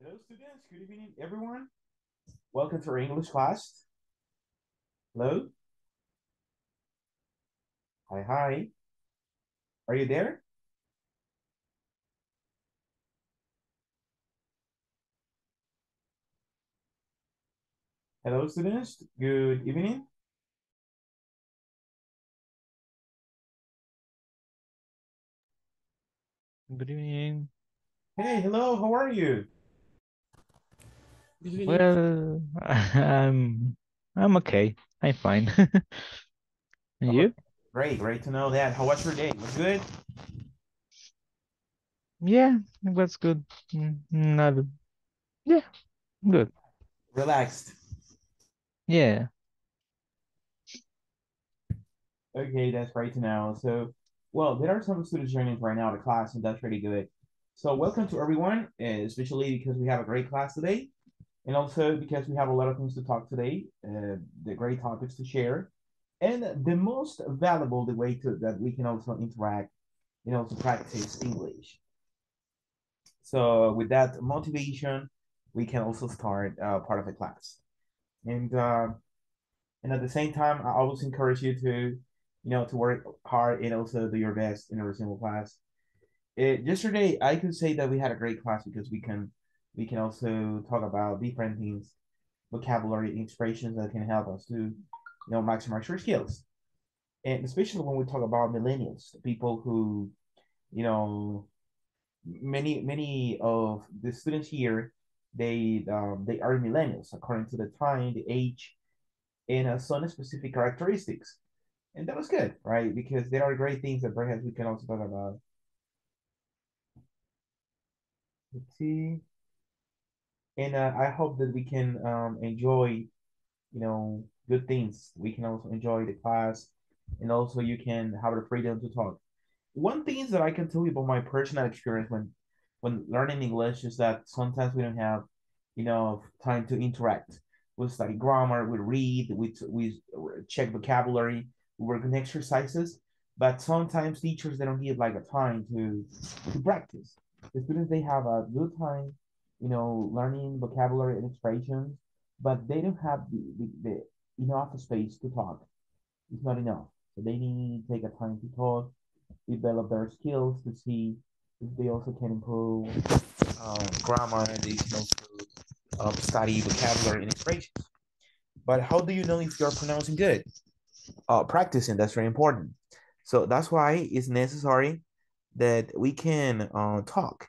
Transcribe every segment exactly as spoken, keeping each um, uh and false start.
Hello students, good evening everyone. Welcome to our English class. Hello? Hi, hi. Are you there? Hello students, good evening. Good evening. Hey, hello, how are you? Well, I'm I'm okay. I'm fine. And you? Great, great to know that. How was your day? Was good? Yeah, it was good. Not yeah, good. Relaxed. Yeah. Okay, that's great to know. So, well, there are some students joining right now to class, and that's pretty good. So, welcome to everyone, especially because we have a great class today. And also because we have a lot of things to talk today, uh, the great topics to share, and the most valuable the way to that we can also interact, you know, to practice English. So with that motivation, we can also start uh, part of the class. And uh, and at the same time, I always encourage you to, you know, to work hard and also do your best in every single class. Uh, yesterday, I could say that we had a great class because we can. We can also talk about different things, vocabulary, expressions that can help us to, you know, maximize our skills. And especially when we talk about millennials, people who, you know, many many of the students here, they um, they are millennials according to the time, the age, and uh, some specific characteristics. And that was good, right? Because there are great things that perhaps we can also talk about. Let's see. And uh, I hope that we can um, enjoy, you know, good things. We can also enjoy the class, and also you can have the freedom to talk. One thing is that I can tell you about my personal experience when, when learning English is that sometimes we don't have enough time to interact. We study grammar, we read, we, we check vocabulary, we work on exercises, but sometimes teachers, they don't give like a time to, to practice. The students, they have a good time, you know, learning vocabulary and expressions, but they don't have the, the, the enough space to talk. It's not enough. So they need to take a time to talk, develop their skills to see if they also can improve um, grammar. They can also um, study vocabulary and expressions. But how do you know if you're pronouncing good? Uh, practicing, that's very important. So that's why it's necessary that we can uh, talk,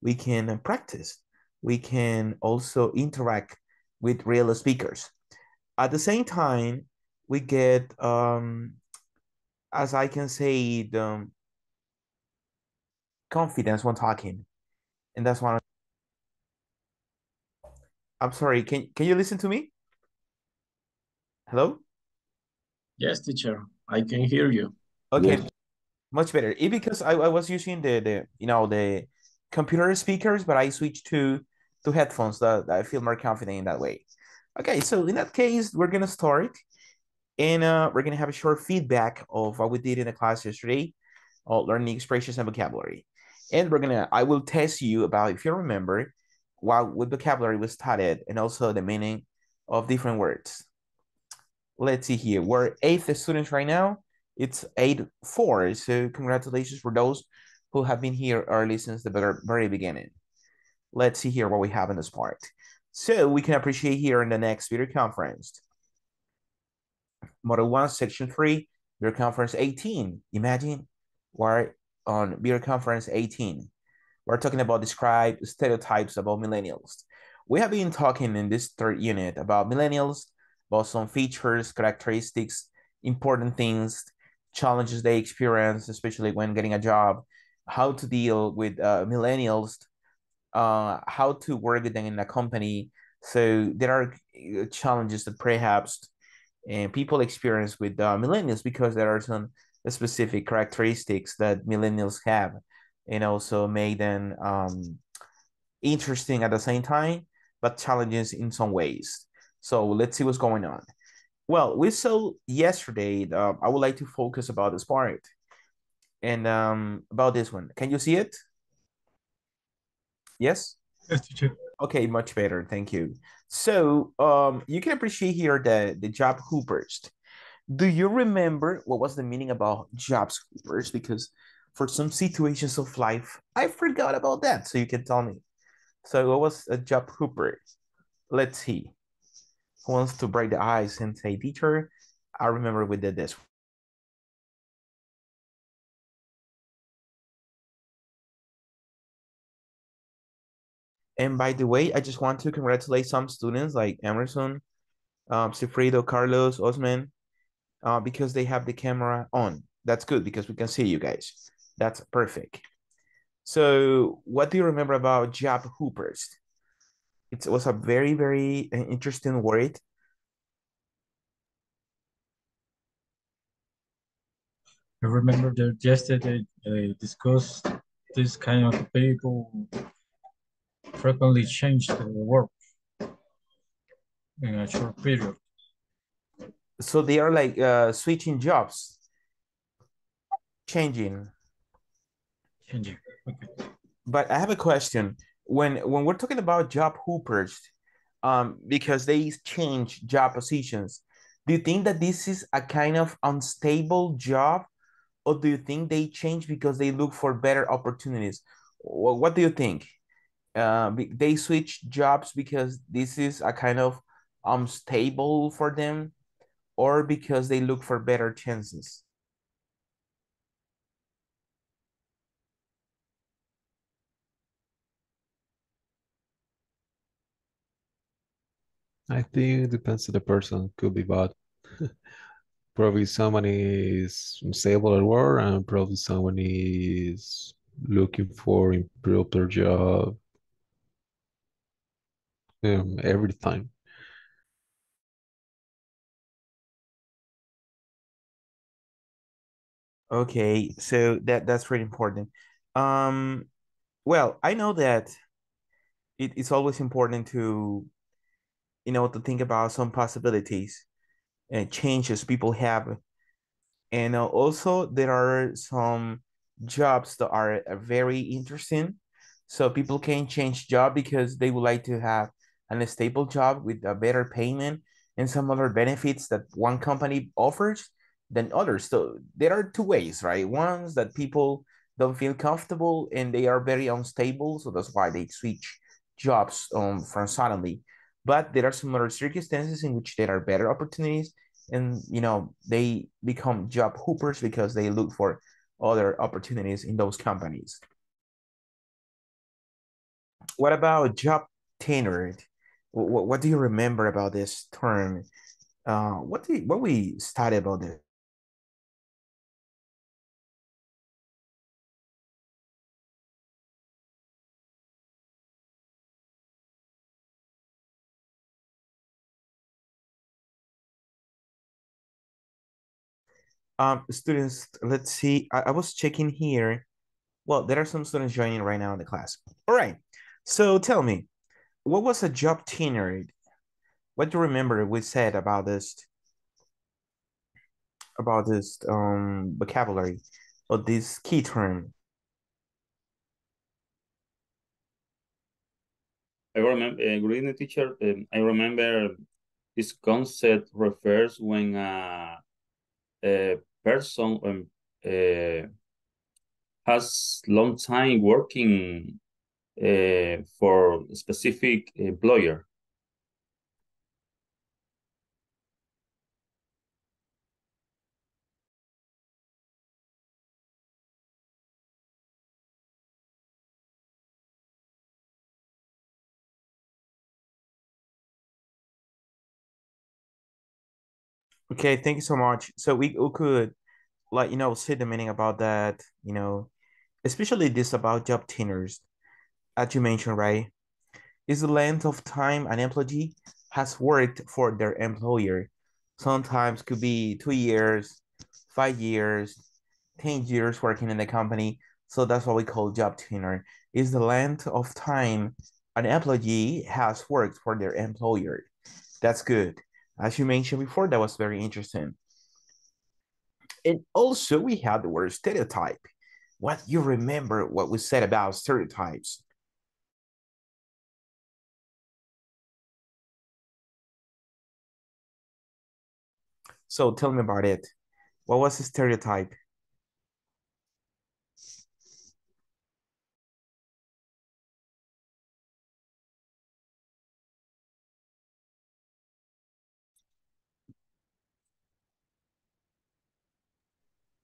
we can practice. We can also interact with real speakers. At the same time, we get, um, as I can say, the um, confidence when talking. And that's why I'm, I'm sorry, can, can you listen to me? Hello? Yes, teacher, I can hear you. Okay, yes. Much better. It, because I, I was using the, the, you know, the computer speakers, but I switched to to headphones that, that I feel more confident in that way. Okay, so in that case, we're gonna start, and uh, we're gonna have a short feedback of what we did in the class yesterday, uh, learning expressions and vocabulary. And we're gonna, I will test you about if you remember what, what vocabulary was studied and also the meaning of different words. Let's see here, we're eighth students right now. It's eight four, so congratulations for those who have been here early since the very beginning. Let's see here what we have in this part. So we can appreciate here in the next video conference. Model one, section three, video conference eighteen. Imagine we're on video conference eighteen. We're talking about describe stereotypes about millennials. We have been talking in this third unit about millennials, about some features, characteristics, important things, challenges they experience, especially when getting a job, how to deal with uh, millennials, uh, how to work with them in a company. So there are challenges that perhaps uh, people experience with uh, millennials because there are some specific characteristics that millennials have and also make them um, interesting at the same time, but challenges in some ways. So let's see what's going on. Well, we saw yesterday, uh, I would like to focus about this part. And um, about this one, can you see it? Yes? Yes, teacher. Okay, much better. Thank you. So um, you can appreciate here the, the job hoopers. Do you remember what was the meaning about job hoopers? Because for some situations of life, I forgot about that. So you can tell me. So what was a job hooper? Let's see. Who wants to break the ice and say, teacher, I remember we did this. And by the way, I just want to congratulate some students like Emerson, um, Cifredo, Carlos, Osman, uh, because they have the camera on. That's good because we can see you guys. That's perfect. So what do you remember about job hoopers? It was a very, very interesting word. I remember that yesterday they discussed this kind of people frequently change the work in a short period. So they are like uh, switching jobs, changing. Changing. Okay. But I have a question. When when we're talking about job hoopers, um, because they change job positions, do you think that this is a kind of unstable job, or do you think they change because they look for better opportunities? What do you think? Uh, they switch jobs because this is a kind of unstable for them, or because they look for better chances? I think it depends on the person, could be bad. Probably someone is unstable at work, and probably someone is looking for improve their job. Um, every time. Okay, so that that's really important. Um, well, I know that it, it's always important to, you know, to think about some possibilities and changes people have, and uh, also there are some jobs that are uh, very interesting, so people can change job because they would like to have and a stable job with a better payment and some other benefits that one company offers than others. So there are two ways, right? Ones that people don't feel comfortable and they are very unstable. So that's why they switch jobs um, from suddenly. But there are some other circumstances in which there are better opportunities. And, you know, they become job hoopers because they look for other opportunities in those companies. What about job tenured? What, what do you remember about this term? Uh, what do you, what we studied about this? Um, students, let's see. I, I was checking here. Well, there are some students joining right now in the class. All right. So tell me, what was a job tenured? What do you remember we said about this, about this um, vocabulary or this key term? I remember, uh, good evening, teacher. Um, I remember this concept refers when uh, a person um, uh, has long time working uh, for a specific employer. Okay, thank you so much. So we, we could, like, you know, see the meaning about that, you know, especially this about job tenures, as you mentioned, right? Is the length of time an employee has worked for their employer. Sometimes could be two years, five years, ten years working in the company. So that's what we call job tenure. Is the length of time an employee has worked for their employer. That's good. As you mentioned before, that was very interesting. And also we had the word stereotype. What you remember what we said about stereotypes? So tell me about it. What was the stereotype?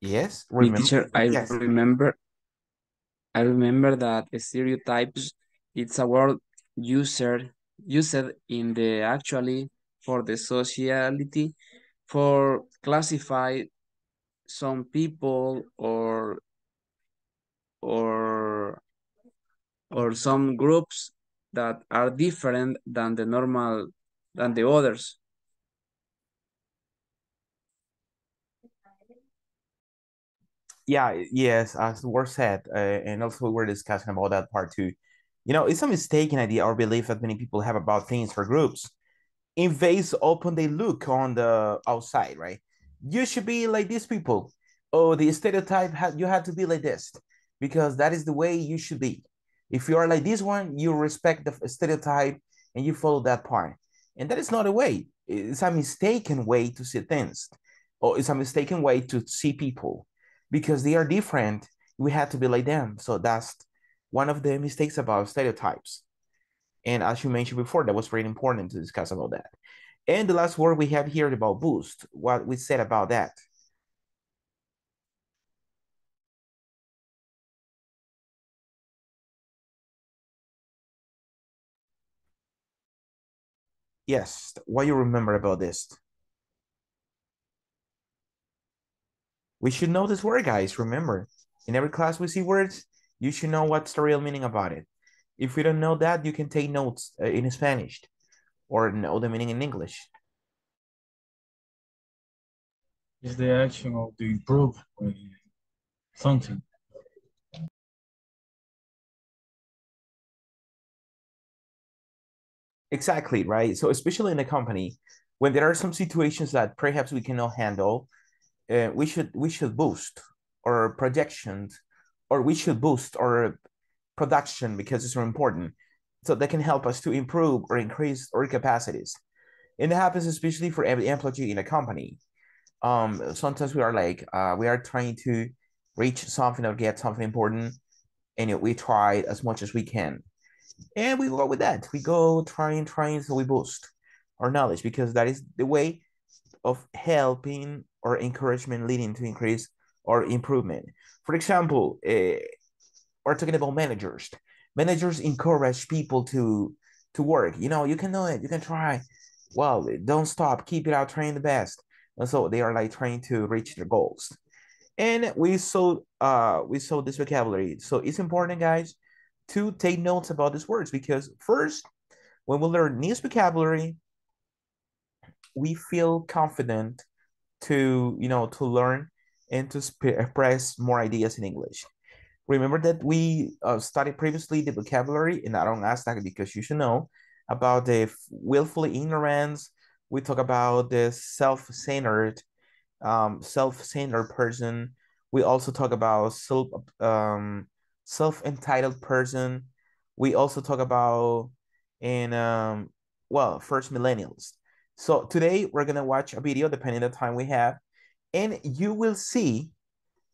Yes, Me remember? teacher, I Yes. remember I remember that stereotypes, it's a word user used in the actually for the sociality for classify some people or or or some groups that are different than the normal than the others. Yeah, yes, as were said, uh, and also we were discussing about that part too. You know, it's a mistaken idea or belief that many people have about things or groups. In face open, they look on the outside, right? You should be like these people. Oh, the stereotype had you had to be like this because that is the way you should be. If you are like this one, you respect the f- stereotype and you follow that part. And that is not a way. It's a mistaken way to see things, or it's a mistaken way to see people because they are different. We had to be like them. So that's one of the mistakes about stereotypes. And as you mentioned before, that was very important to discuss about that. And the last word we have here about boost, what we said about that. Yes, what you remember about this? We should know this word, guys. Remember, in every class we see words, you should know what's the real meaning about it. If you don't know that, you can take notes uh, in Spanish or know the meaning in English. Is the action of the improve with something. Exactly, right? So especially in a company, when there are some situations that perhaps we cannot handle, uh, we should we should boost our projections, or we should boost our production because it's very important. So that can help us to improve or increase our capacities. And it happens especially for every employee in a company. Um, sometimes we are like uh, we are trying to reach something or get something important, and yet we try as much as we can. And we go with that. We go trying, trying, so we boost our knowledge because that is the way of helping or encouragement leading to increase or improvement. For example, uh, we're talking about managers. Managers encourage people to to work. You know, you can do it. You can try. Well, don't stop. Keep it out. Train the best. And so they are like trying to reach their goals. And we saw uh we saw this vocabulary. So it's important, guys, to take notes about these words because first, when we learn new vocabulary, we feel confident to you know to learn and to sp- express more ideas in English. Remember that we uh, studied previously the vocabulary, and I don't ask that because you should know about the f- willfully ignorance. We talk about the self-centered, um, self-centered person. We also talk about self, um, self-entitled person. We also talk about and um, well, first millennials. So today we're gonna watch a video depending on the time we have, and you will see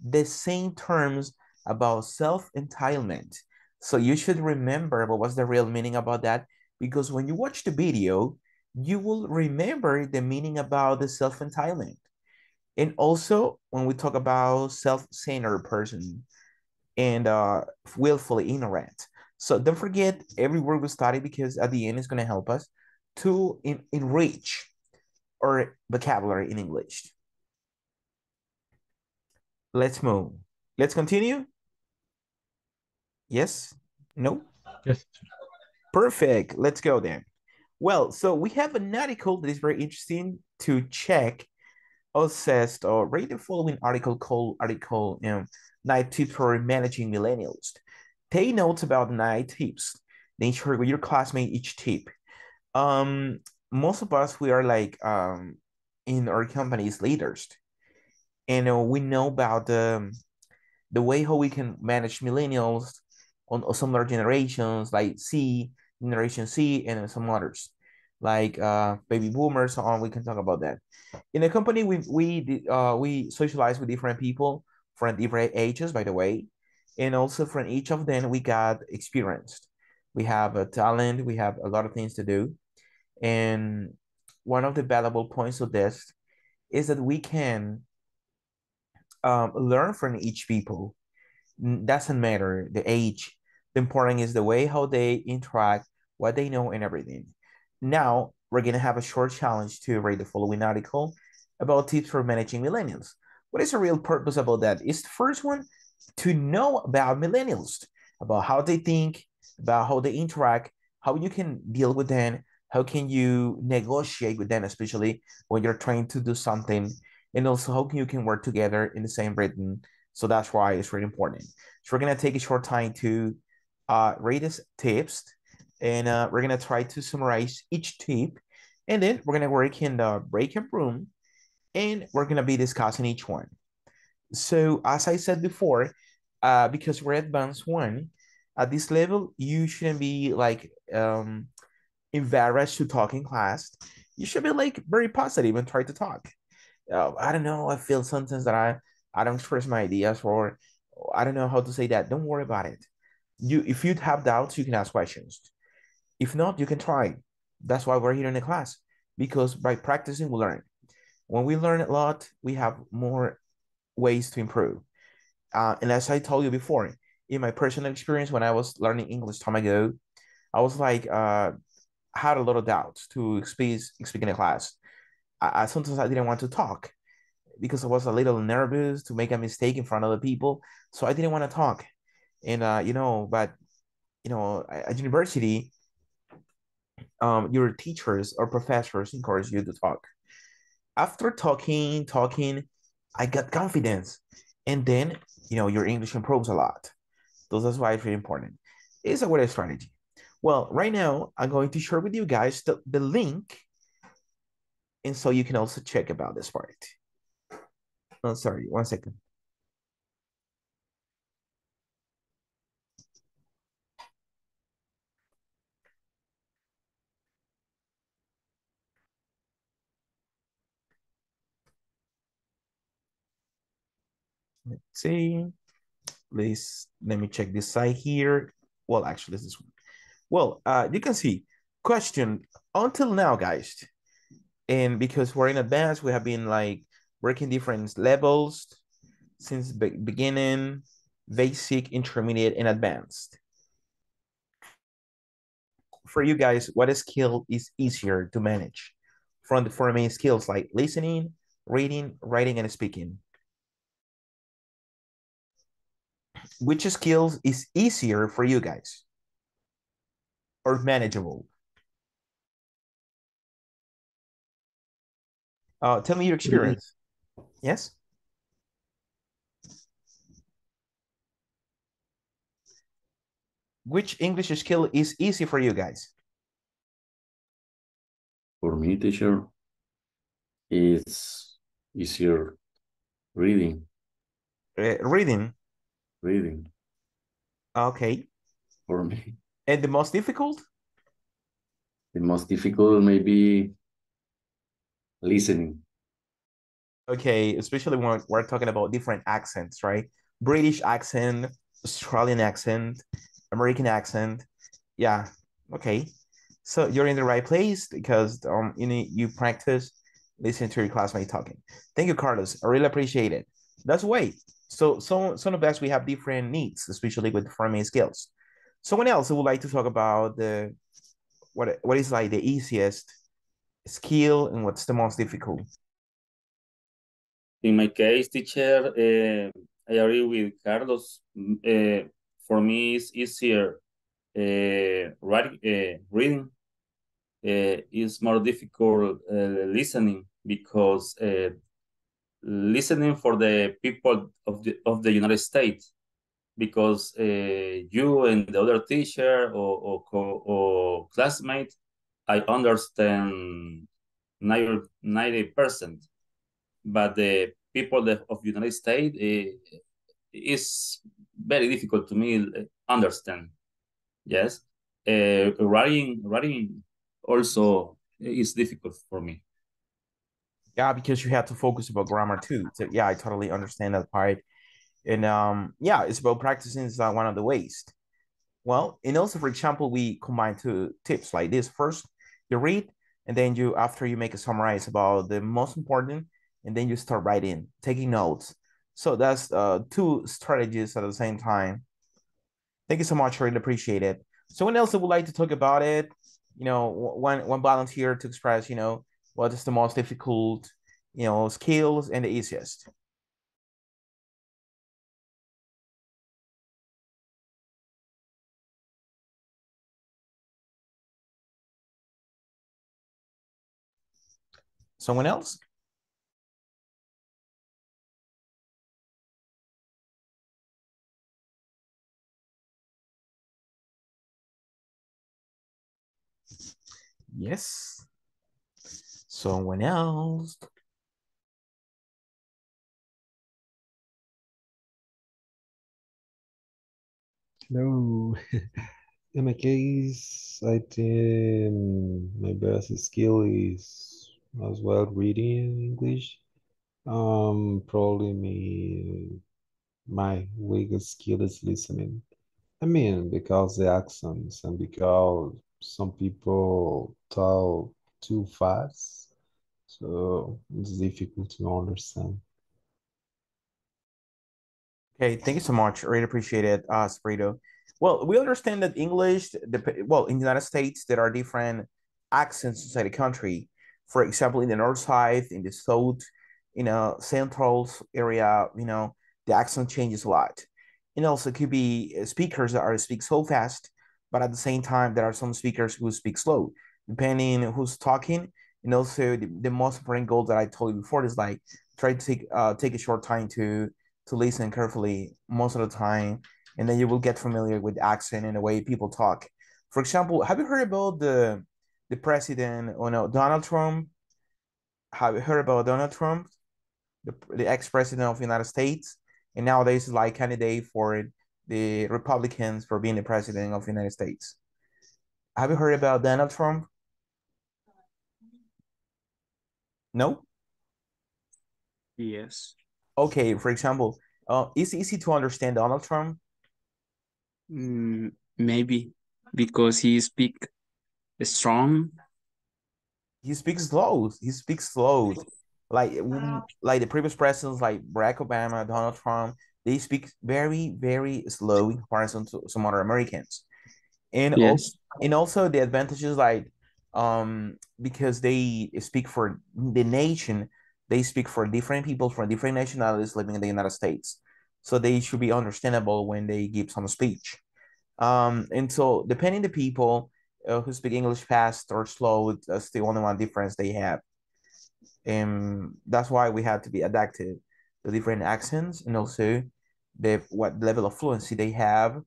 the same terms about self-entitlement. So you should remember what was the real meaning about that, because when you watch the video, you will remember the meaning about the self-entitlement. And also when we talk about self-centered person and uh, willfully ignorant. So don't forget every word we study because at the end it's going to help us to en- enrich our vocabulary in English. Let's move. Let's continue. Yes? No? Yes. Perfect. Let's go then. Well, so we have an article that is very interesting to check. Assessed or read the following article called article um, nine tips for managing millennials. Take notes about nine tips. Then share with your classmate each tip. Um, Most of us we are like um in our companies leaders, and uh, we know about the the way how we can manage millennials on on some other generations like C, generation C, and some others. like uh, baby boomers, so on. We can talk about that. In the company, we we uh, we socialize with different people from different ages, by the way, and also from each of them, we got experienced. We have a talent. We have a lot of things to do, and one of the valuable points of this is that we can um, learn from each people. Doesn't matter the age. The important is the way how they interact, what they know, and everything. Now, we're going to have a short challenge to read the following article about tips for managing millennials. What is the real purpose about that? It's the first one, to know about millennials, about how they think, about how they interact, how you can deal with them, how can you negotiate with them, especially when you're trying to do something, and also how you can work together in the same rhythm. So that's why it's really important. So we're going to take a short time to uh, read these tips, and uh, we're going to try to summarize each tip, and then we're going to work in the breakout room, and we're going to be discussing each one. So as I said before, uh, because we're advanced one, at this level, you shouldn't be like um, embarrassed to talk in class. You should be like very positive and try to talk. Uh, I don't know, I feel sometimes that I, I don't express my ideas, or I don't know how to say that. Don't worry about it. You, if you have doubts, you can ask questions. If not, you can try. That's why we're here in the class, because by practicing, we learn. When we learn a lot, we have more ways to improve. Uh, and as I told you before, in my personal experience, when I was learning English time ago, I was like, uh, had a lot of doubts to speak, speak in a class. I, I sometimes I didn't want to talk because I was a little nervous to make a mistake in front of other people. So I didn't want to talk. And, uh, you know, but, you know, at university, um, your teachers or professors encourage you to talk. After talking, talking, I got confidence. And then, you know, your English improves a lot. So that's why it's really important. It's a great strategy. Well, right now, I'm going to share with you guys the, the link. And so you can also check about this part. Oh, sorry, one second. Let's see. Please let me check this side here. Well, actually, this is one. Well, uh, you can see question until now, guys. And because we're in advance, we have been like working different levels since the beginning, basic, intermediate, and advanced. For you guys, what skill is easier to manage? From the four main skills like listening, reading, writing, and speaking. Which skills is easier for you guys or manageable? Uh, tell me your experience. Yes? Which English skill is easy for you guys? For me, teacher, it's easier reading. Uh, reading? Reading. Okay. For me. And the most difficult? The most difficult may be listening. Okay, especially when we're talking about different accents, right? British accent, Australian accent, American accent. Yeah, okay. So you're in the right place because um, you, need, you practice listening to your classmate talking. Thank you, Carlos. I really appreciate it. That's way. So, so some of us, we have different needs, especially with farming skills. Someone else who would like to talk about the what what is like the easiest skill and what's the most difficult? In my case, teacher, uh, I agree with Carlos. Uh, for me, it's easier uh, writing, uh, reading. Uh, it's more difficult uh, listening because uh, listening for the people of the of the United States, because uh, you and the other teacher or or, or classmate, I understand ninety percent, but the people of the United States uh, is very difficult to me understand. Yes, uh, writing writing also it's difficult for me. Yeah, because you have to focus about grammar too. So yeah, I totally understand that part. And um, yeah, it's about practicing is like one of the ways. Well, and also, for example, we combine two tips like this. First, you read, and then you, after you make a summarize about the most important, and then you start writing, taking notes. So that's uh, two strategies at the same time. Thank you so much, I really appreciate it. Someone else that would like to talk about it, you know, one, one volunteer to express, you know, what is the most difficult, you know, skills and the easiest. Someone else? Yes. Someone else. Hello. In my case, I think my best skill is as well reading English. Um, probably me, my weakest skill is listening. I mean, because the accents and because some people talk too fast, so it's difficult to understand. Okay, thank you so much. I really appreciate it, uh, Sprito. Well, we understand that English, the, well, in the United States, there are different accents inside the country. For example, in the north side, in the south, in a central area, you know, the accent changes a lot. And also could be speakers that are speak so fast, but at the same time, there are some speakers who speak slow, depending who's talking. And also the, the most important goal that I told you before is like, try to take uh, take a short time to, to listen carefully most of the time. And then you will get familiar with accent and the way people talk. For example, have you heard about the, the president, oh no, Donald Trump? Have you heard about Donald Trump, the, the ex-president of the United States? And nowadays is like candidate for the Republicans for being the president of the United States. Have you heard about Donald Trump? No? Yes. Okay, for example, uh, is it easy to understand Donald Trump? Mm, maybe, because he speaks strong. He speaks slow, he speaks slow. Like, like the previous presidents, like Barack Obama, Donald Trump, they speak very, very slow in comparison to some other Americans. And, yes. also, and also the advantages, like, um, because they speak for the nation, they speak for different people from different nationalities living in the United States. So they should be understandable when they give some speech. Um, and so depending the people uh, who speak English fast or slow, that's the only one difference they have. Um, that's why we have to be adaptive to different accents and also the what level of fluency they have,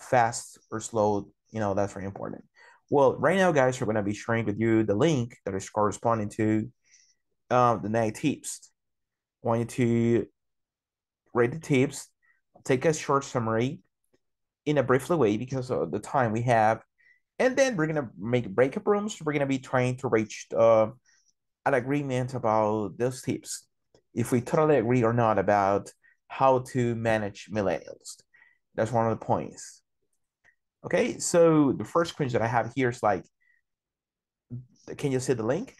fast or slow. You know, that's very important. Well, right now, guys, we're gonna be sharing with you the link that is corresponding to um, the next tips. I want you to read the tips, take a short summary in a briefly way because of the time we have, and then we're gonna make breakup rooms. We're gonna be trying to reach uh, an agreement about those tips, if we totally agree or not about how to manage millennials. That's one of the points. Okay, so the first question that I have here is like, can you see the link?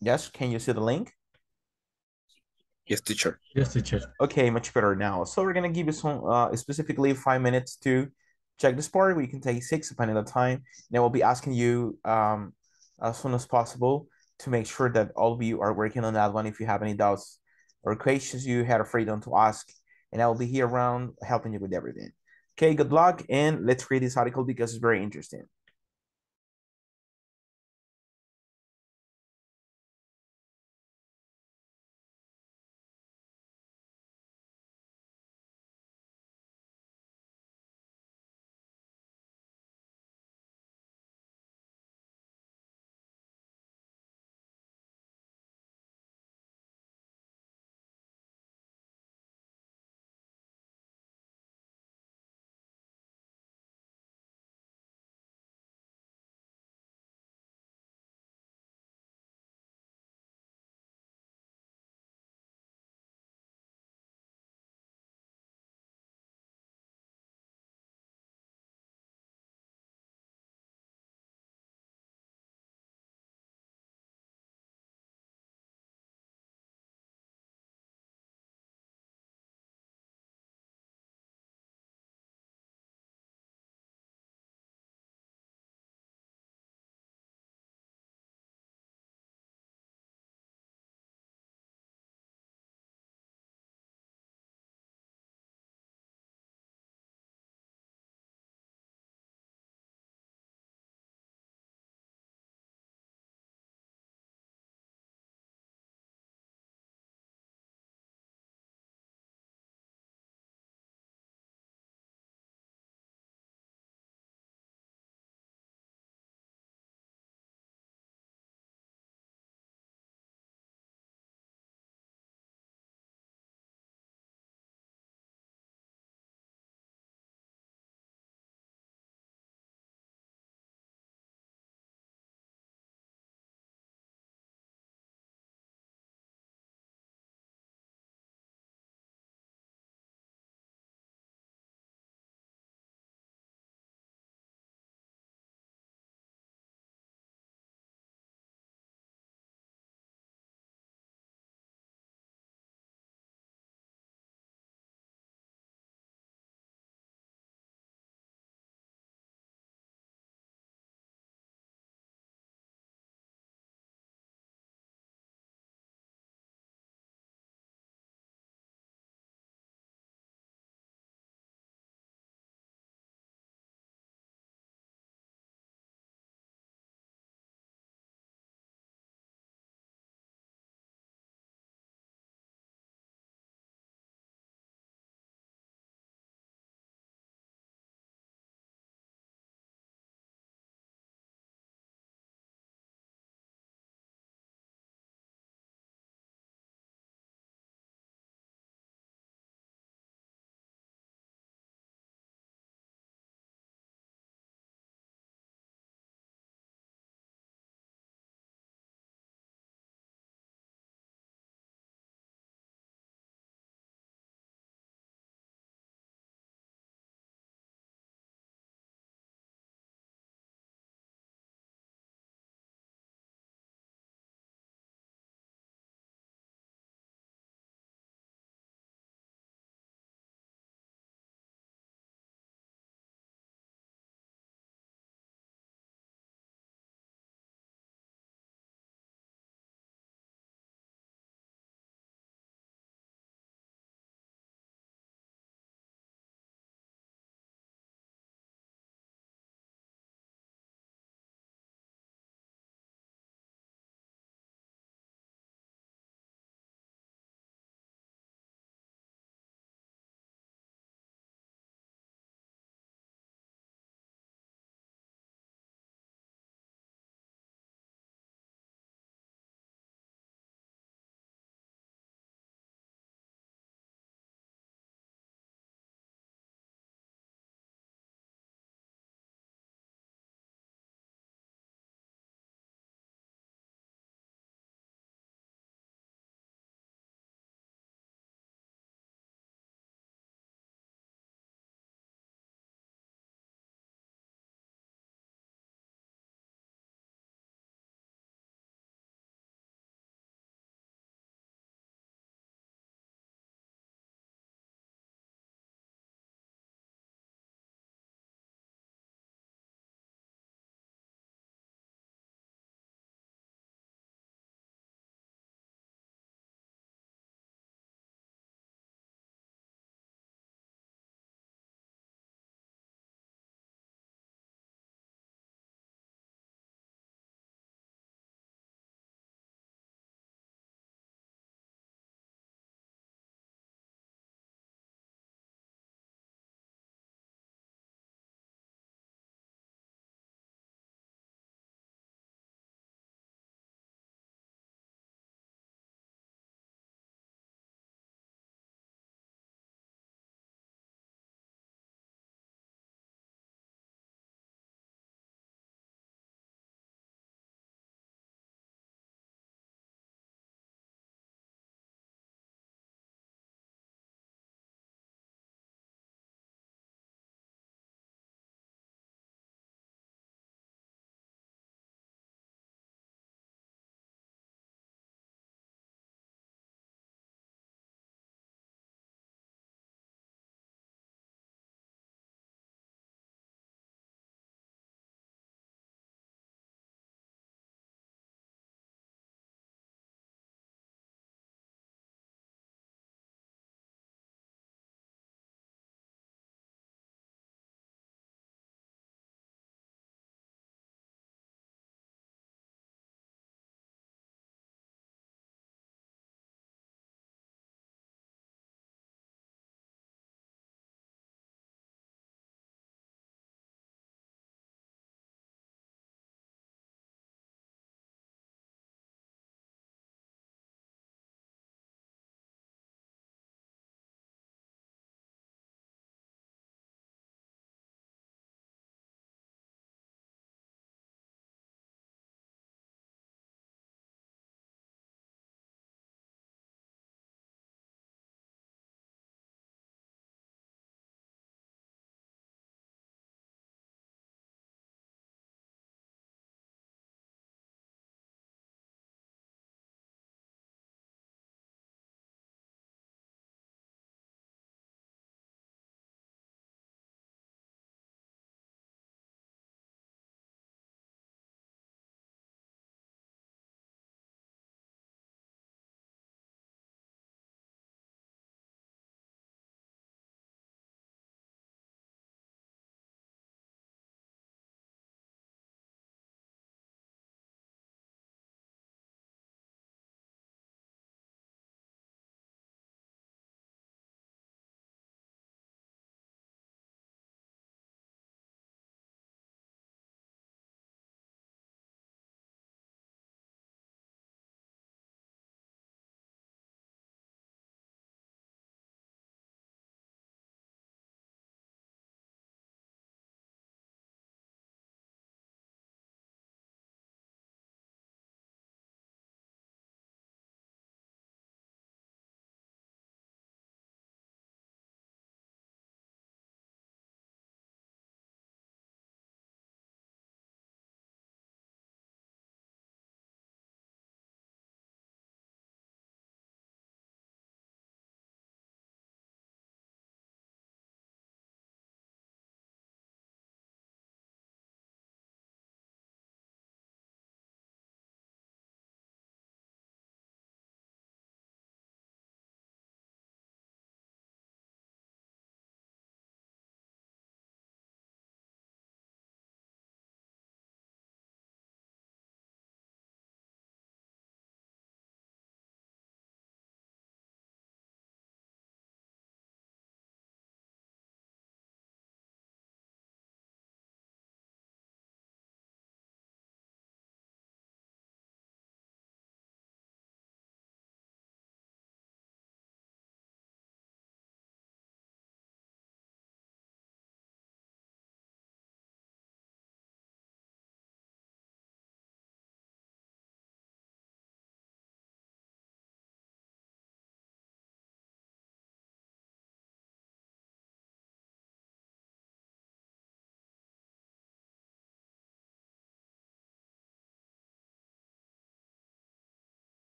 Yes, can you see the link? Yes, teacher. Yes, teacher. Okay, much better now. So we're gonna give you some, uh, specifically five minutes to check this part. We can take six depending on the time. Now we'll be asking you um, as soon as possible to make sure that all of you are working on that one. If you have any doubts or questions, you had a freedom to ask, and I will be here around helping you with everything. Okay, good luck, and let's read this article because it's very interesting.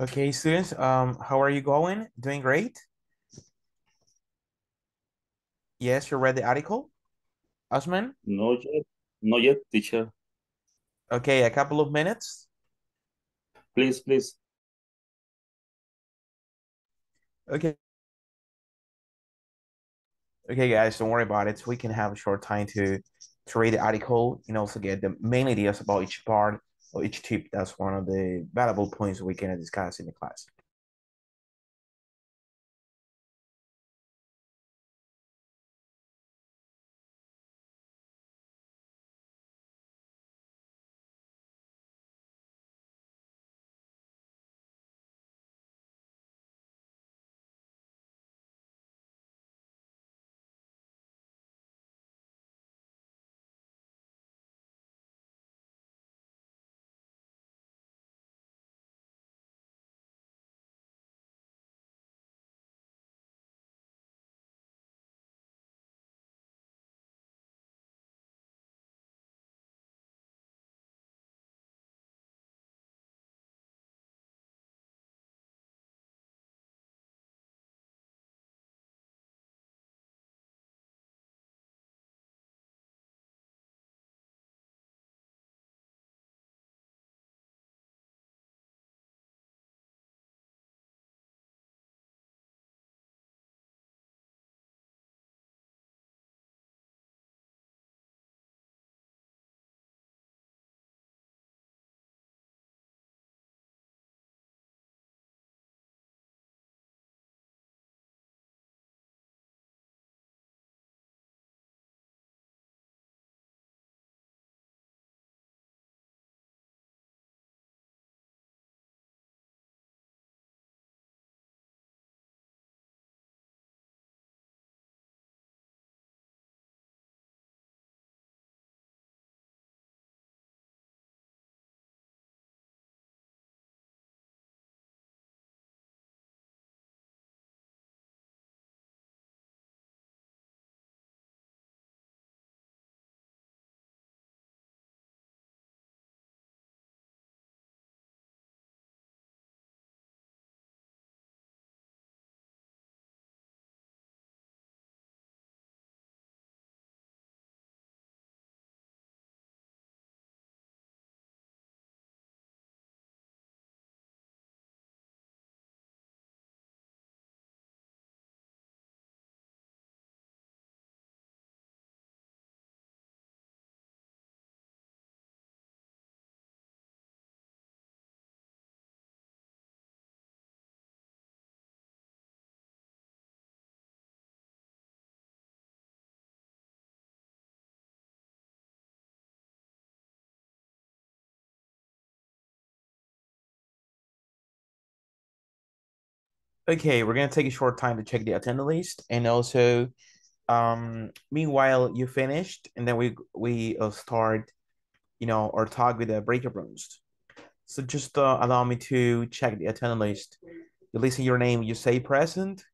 Okay, students, um, how are you going? Doing great? Yes, you read the article, Osman? No yet, no yet, teacher. Okay, a couple of minutes. Please, please. Okay. Okay, guys, don't worry about it. We can have a short time to, to read the article and also get the main ideas about each part or each tip. That's one of the valuable points we can discuss in the class. Okay, we're going to take a short time to check the attendee list. And also, um, meanwhile, you finished, and then we we uh, start, you know, or talk with the breakout rooms. So just uh, allow me to check the attendee list. You listen your name, you say present.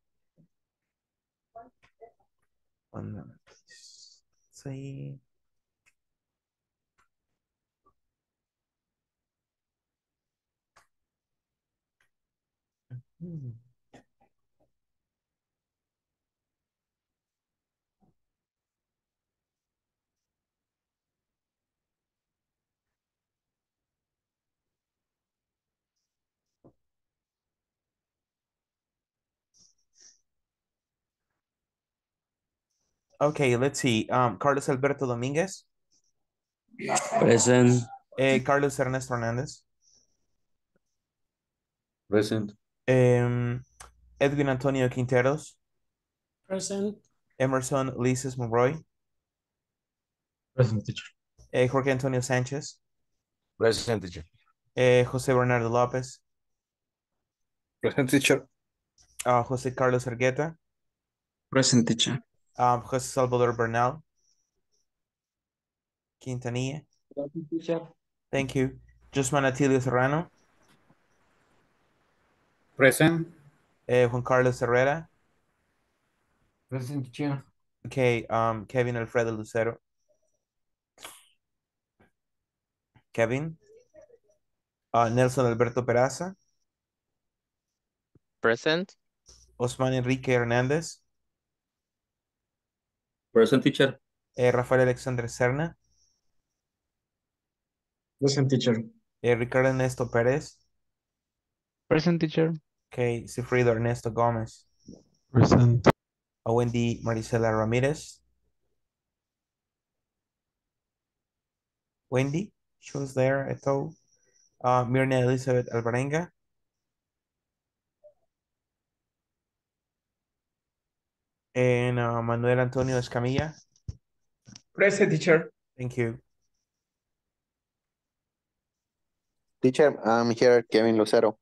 One moment, please. Say... Hmm. Okay, let's see. Um, Carlos Alberto Dominguez. Present. Uh, Carlos Ernesto Hernandez. Present. Um, Edwin Antonio Quinteros. Present. Emerson Ulises Monroy. Present, teacher. Uh, Jorge Antonio Sanchez. Present, teacher. Uh, Jose Bernardo Lopez. Present, teacher. Uh, Jose Carlos Argueta. Present, teacher. Um, Jose Salvador Bernal. Quintanilla. Present, teacher. Thank you. Josman Atilio Serrano. Present. Uh, Juan Carlos Herrera. Present, teacher. Okay, um, Kevin Alfredo Lucero. Kevin. Uh, Nelson Alberto Peraza. Present. Osman Enrique Hernandez. Present, teacher. Eh, Rafael Alexander Serna. Present, teacher. Eh, Ricardo Ernesto Perez. Present, teacher. Okay, Cifrido Ernesto Gomez. Present. Owen D. Marisela Ramirez. Wendy, she was there, I thought. Uh, Mirna Elizabeth Alvarenga. And uh, Manuel Antonio Escamilla. Present, teacher. Thank you. Teacher, I'm here, Kevin Lucero.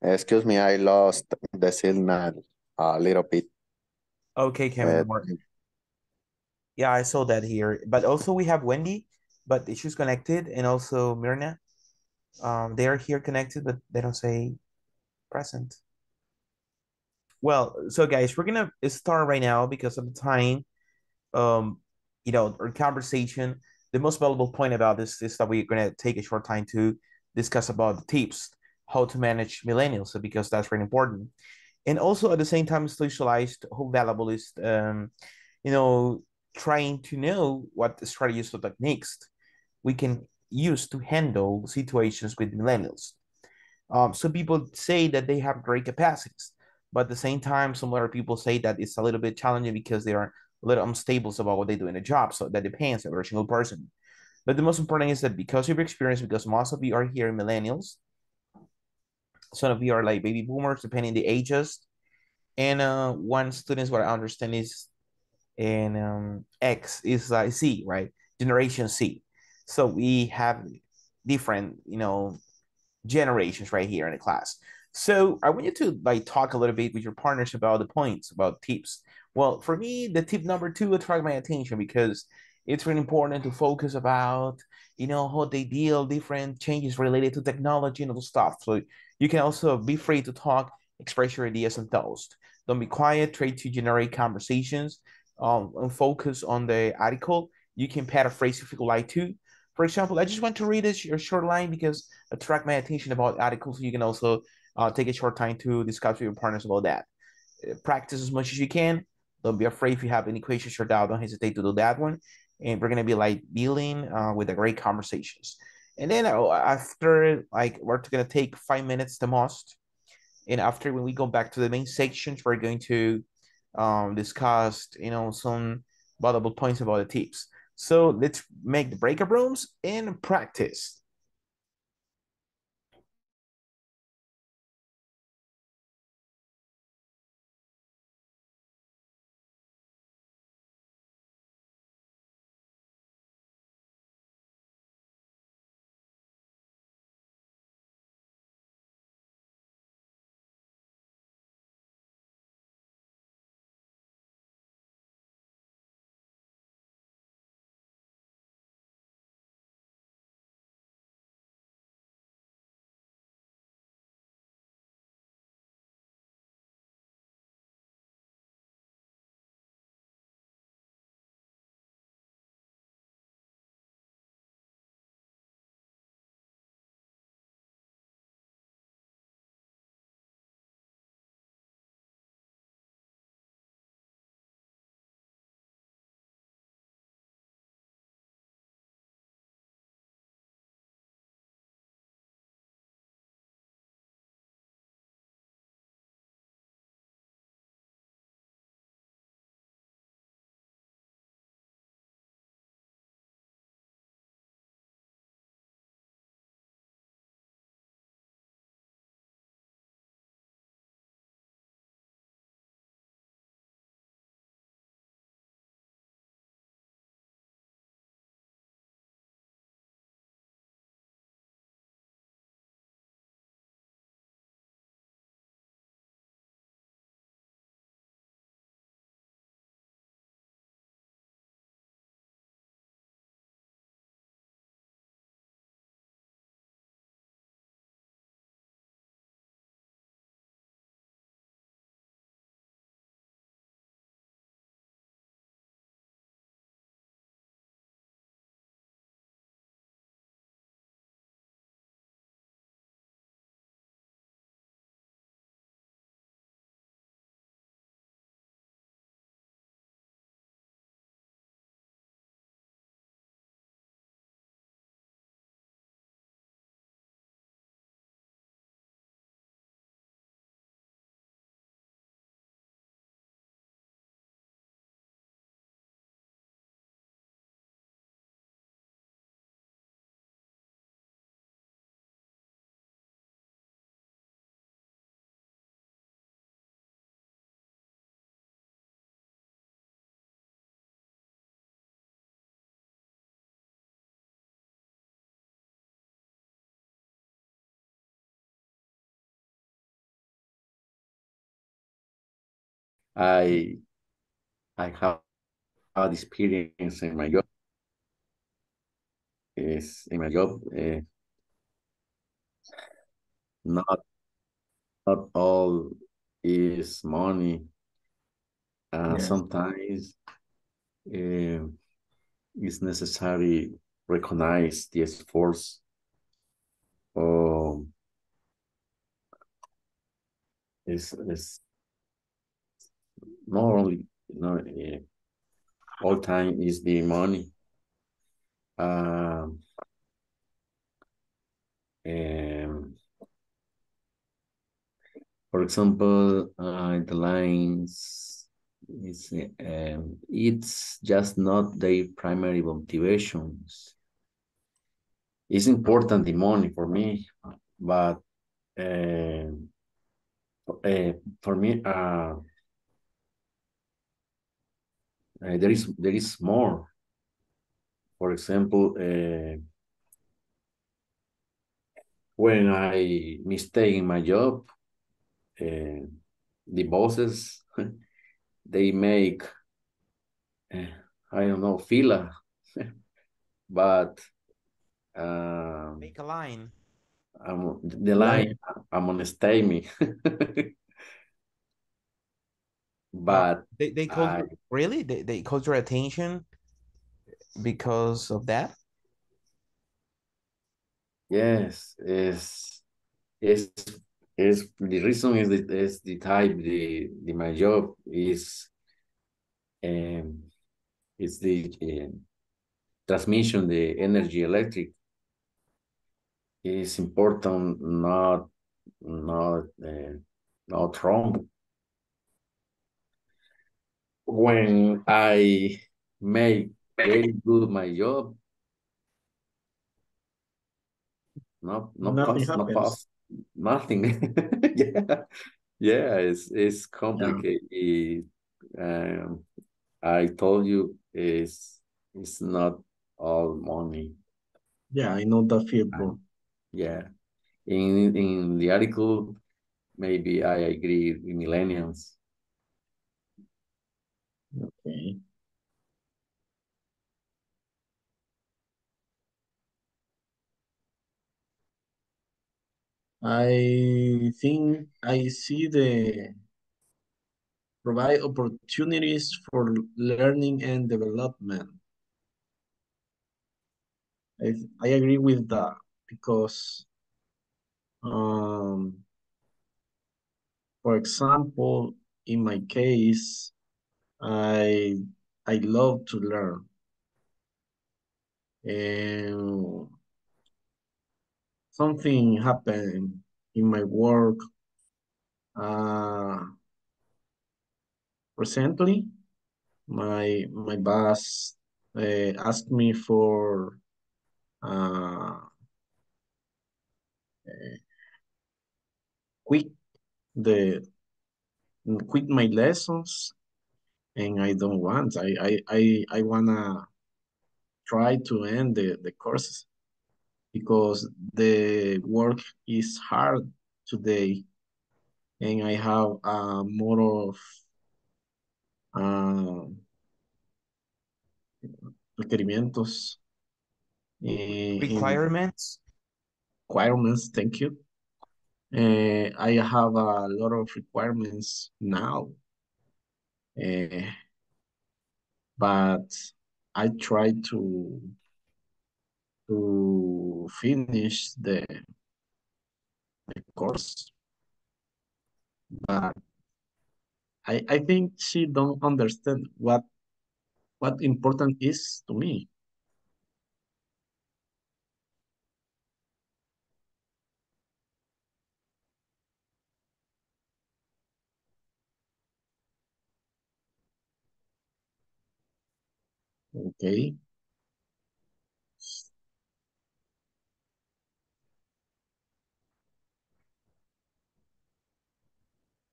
Excuse me, I lost the signal a little bit. Okay, Kevin. Uh, yeah, I saw that here. But also we have Wendy, but she's connected, and also Mirna. Um, they are here connected, but they don't say present. Well, so guys, we're going to start right now because of the time, um, you know, our conversation. The most valuable point about this is that we're going to take a short time to discuss about the tips, how to manage millennials, because that's very important. And also at the same time, socialized, how valuable is, um, you know, trying to know what strategies or techniques we can use to handle situations with millennials. Um, so people say that they have great capacities, but at the same time, some other people say that it's a little bit challenging because they are a little unstable about what they do in a job. So that depends on every single person. But the most important is that because of your experience, because most of you are here millennials, some of you are like baby boomers, depending on the ages. And uh, one student's what I understand is, and um, X is like Z, right? Generation C. So we have different, you know, generations right here in the class. So I want you to like talk a little bit with your partners about the points, about tips. Well, for me, the tip number two attracted my attention because it's really important to focus about, you know, how they deal different changes related to technology and other stuff. So you can also be free to talk, express your ideas and thoughts. Don't be quiet, try to generate conversations, um, and focus on the article. You can paraphrase if you like to. For example, I just want to read a short line because it attracted my attention about articles. You can also uh, take a short time to discuss with your partners about that. Uh, practice as much as you can. Don't be afraid if you have any questions or doubt. Don't hesitate to do that one. And we're going to be like dealing uh, with the great conversations. And then uh, after, like, we're going to take five minutes the most. And after, when we go back to the main sections, we're going to um, discuss, you know, some valuable points about the tips. So let's make the breakout rooms and practice. I I have had experience in my job. Is in my job, uh, not not all is money. Uh, yeah. Sometimes uh, it's necessary recognize the efforts um, is is not only not uh, all time is the money. Um, um, for example, uh, the lines is um, it's just not their primary motivations. It's important the money for me, but uh, uh, for me, uh, uh, there is there is more. For example, uh, when I mistake in my job, uh, the bosses, they make, uh, I don't know, fila, but... Uh, make a line. I'm, the line, I'm gonna stay me. But... They, they called, I, really? They, they called your attention? Because of that? Yes, is is is the reason is the is the type the, the my job is um it's the uh, transmission the energy electric is important not not uh, not wrong. When I make very good, my job. No, no, nothing. Pass, no pass, nothing. yeah, yeah. It's it's complicated. Yeah. Um, I told you, it's it's not all money. Yeah, I know that feel, bro. Yeah, in in the article, maybe I agree with millennials. Okay. I think I see the provide opportunities for learning and development. I, I agree with that because, um, for example, in my case, I, I love to learn. And something happened in my work uh, recently. My my boss uh, asked me for uh, uh, quit the quit my lessons, and I don't want. I I I, I wanna try to end the the courses. Because the work is hard today, and I have uh, more of uh, requerimientos. Uh, requirements? Requirements, thank you. Uh, I have a lot of requirements now, uh, but I try to to finish the, the course. But I, I think she don't understand what what important is to me. Okay.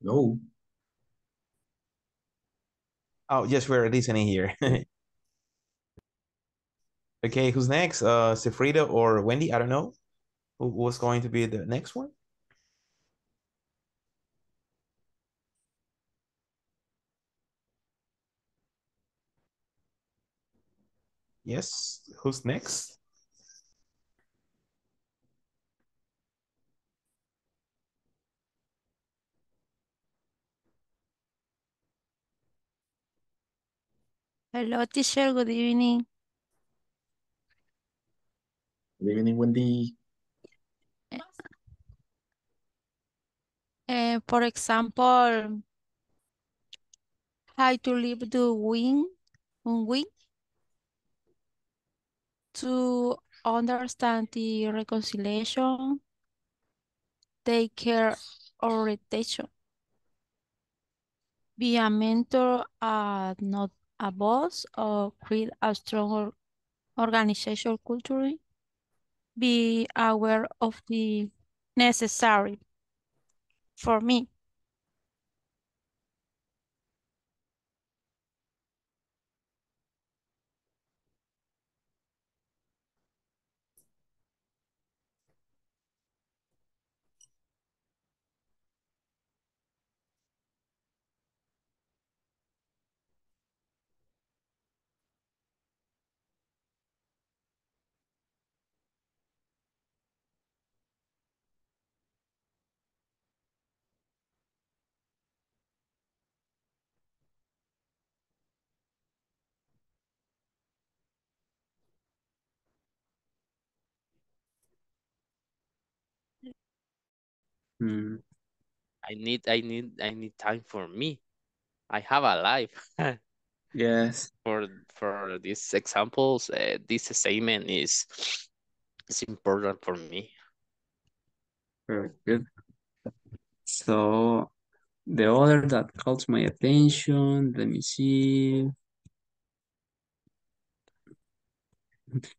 No. Oh, yes, we're listening here. Okay, who's next? Uh, Sefrida or Wendy? I don't know. Who was going to be the next one? Yes, who's next? Hello, teacher. Good evening. Good evening, Wendy. Uh, for example, how to live to win, win, to understand the reconciliation, take care of retention, be a mentor, uh, not a boss, or create a stronger organizational culture, be aware of the necessary for me. Hmm. I need, I need, I need time for me. I have a life. Yes. For for these examples, uh, this statement is is important for me. Very good. So the other that caught my attention, let me see.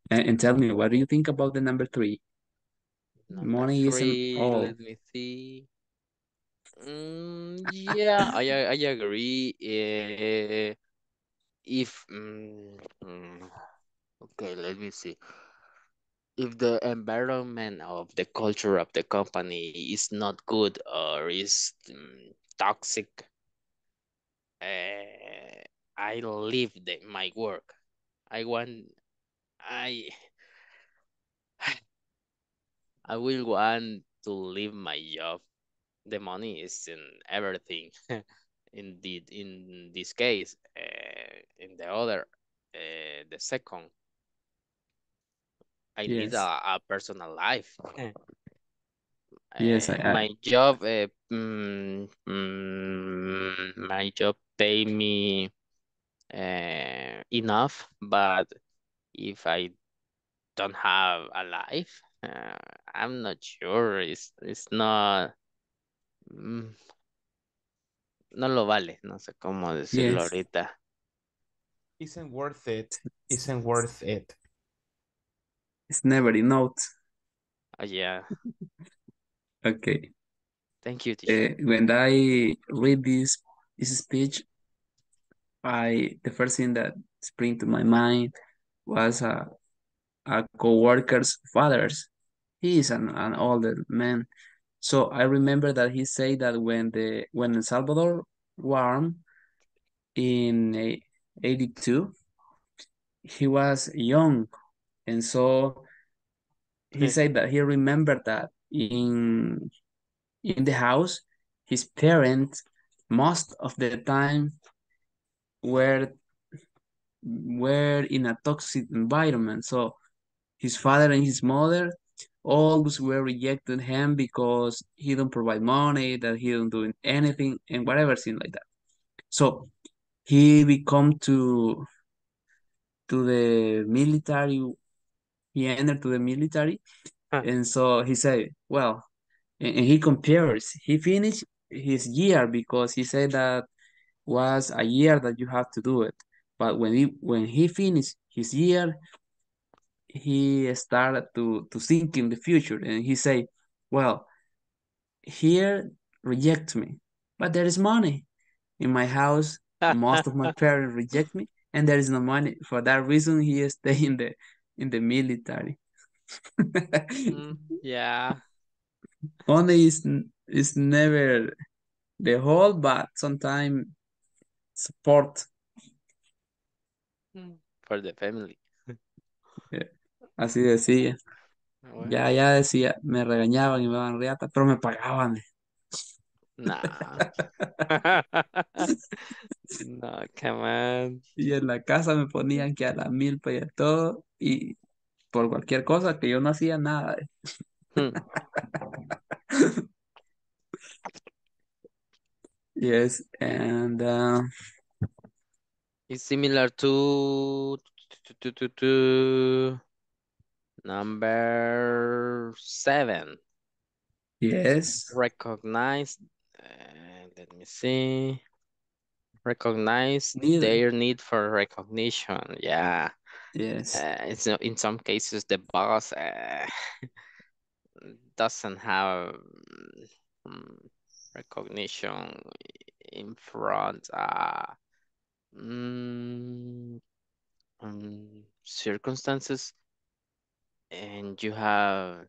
And, and tell me, what do you think about the number three? Number Money isn't three, all. let me see. Mm, yeah, I I I agree. Uh, if mm, mm, okay, let me see. If the environment of the culture of the company is not good or is mm, toxic, uh, I leave the, my work. I want I I will want to leave my job. The money is in everything. Indeed, in this case, uh, in the other, uh, the second, I need a, Yes. a personal life. Uh, Yes, I, I my job, uh, mm, mm, my job pay me uh, enough, but if I don't have a life, uh, I'm not sure. It's it's not. mm, No lo vale. No sé cómo decirlo yes. ahorita. Isn't worth it. Isn't worth it. It's never enough. Oh, yeah. Okay. Thank you, teacher. Uh, when I read this this speech, I the first thing that sprang to my mind was a a co-worker's father's. He is an, an older man. So I remember that he said that when the when El Salvador warm in eh, eighty-two, he was young. And so he said that he remembered that in in the house, his parents most of the time were were in a toxic environment. So his father and his mother always were rejecting him because he don't provide money, that he don't do anything and whatever thing like that. So he become to to the military. He entered to the military, Huh. and so he said, well, and, and he compares. He finished his year because he said that was a year that you have to do it. But when he when he finished his year, he started to to think in the future, and he said, well, here reject me, but there is money in my house. Most of my parents reject me, and there is no money. For that reason, he stay in the in the military. Mm, yeah. Money is is never the whole, but sometimes support. Mm. For the family. Eh, Así decía. Ah, bueno. Ya, ya decía, me regañaban y me daban riata, pero me pagaban. eh. Nah. No, come on. Y en la casa me ponían que a la milpa y a todo, y por cualquier cosa que yo no hacía nada. eh. Hmm. Yes, and uh, It's similar to, to, to, to, to number seven. yes, Recognize, uh, let me see. Recognize neither. their need for recognition. Yeah. Yes, Uh, it's not, in some cases the boss uh, doesn't have mm, recognition in front uh, mm, um, circumstances, and you have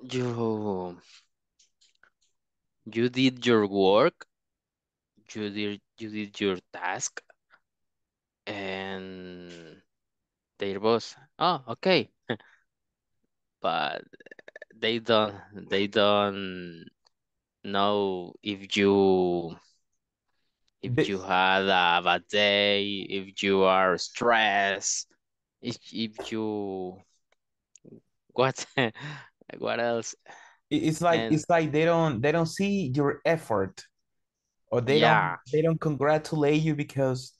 you you did your work, you did you did your task, and their boss, oh, okay, but they don't they don't know if you if you They, had a bad day, if you are stressed, if if you what what else, i- it's like and it's like they don't they don't see your effort, or they don't yeah, they don't congratulate you because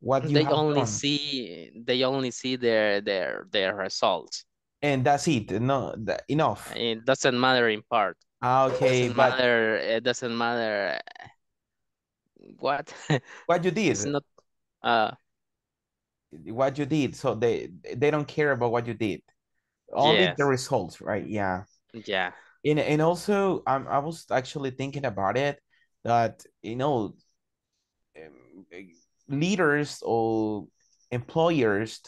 what you they have only done, see they only see their their their results. and that's it. No, tha- enough. It doesn't matter in part. Ah, okay, Doesn't but matter. It doesn't matter what. what you It's did, not. Uh. what you did. So they they don't care about what you did. Only the Yes. results, right? Yeah. Yeah. And and also, um, I was actually thinking about it that you know um, eh, leaders or employers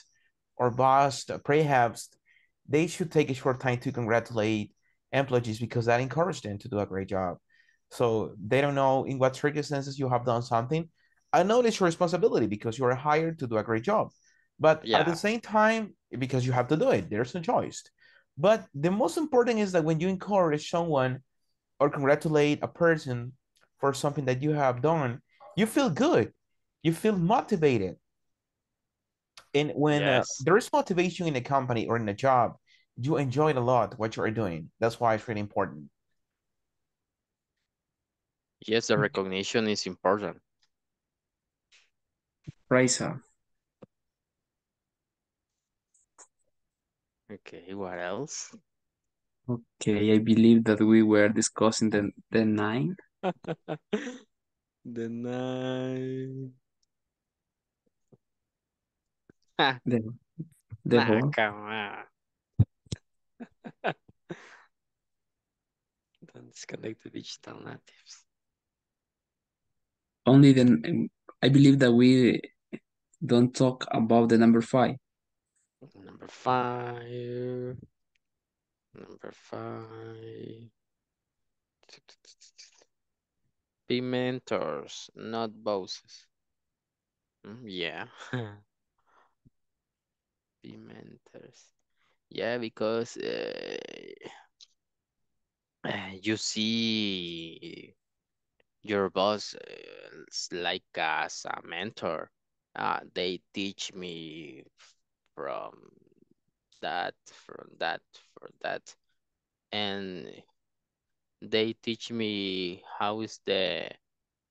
or boss, uh, perhaps they should take a short time to congratulate employees because that encourages them to do a great job. So they don't know in what circumstances you have done something. I know it's your responsibility because you are hired to do a great job, but at the Yeah. same time, because you have to do it, there's no choice. But the most important is that when you encourage someone or congratulate a person for something that you have done, you feel good, you feel motivated. And when uh, Yes. there is motivation in a company or in a job, you enjoy it a lot what you are doing. That's why it's really important. Yes. The recognition is important. Raisa. Okay. What else? Okay, I believe that we were discussing the, the nine. The nine. Ha, The, the nah, whole. come on. Don't disconnect the digital natives. Only then I believe that we don't talk about the number five. Number five. Number five. Be mentors, not bosses. Mm, Yeah. Be mentors. Yeah, because uh, you see your boss uh, s- like as a mentor. Uh, they teach me from that, from that, from that, and they teach me how is the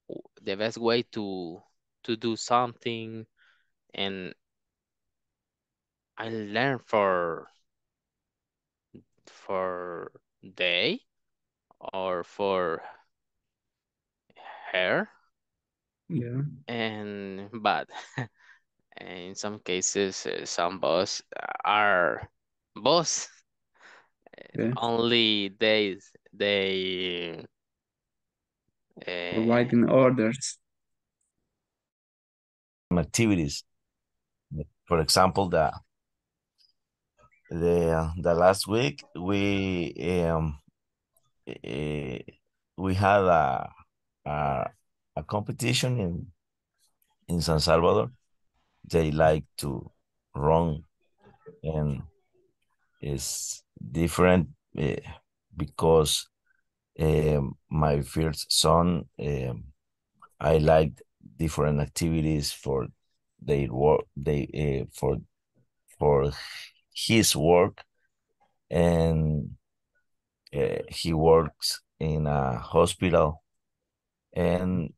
w- the best way to to do something, and I learn for for they or for her, Yeah. and but in some cases uh, some boss are boss Yeah. only they they uh, Providing orders. Some activities. For example, the the uh, the last week we um eh, we had a a, a competition in in San Salvador. They like to run and it's different uh, because uh, my first son, uh, I liked different activities for their work, they uh, for for his work, and uh, he works in a hospital, and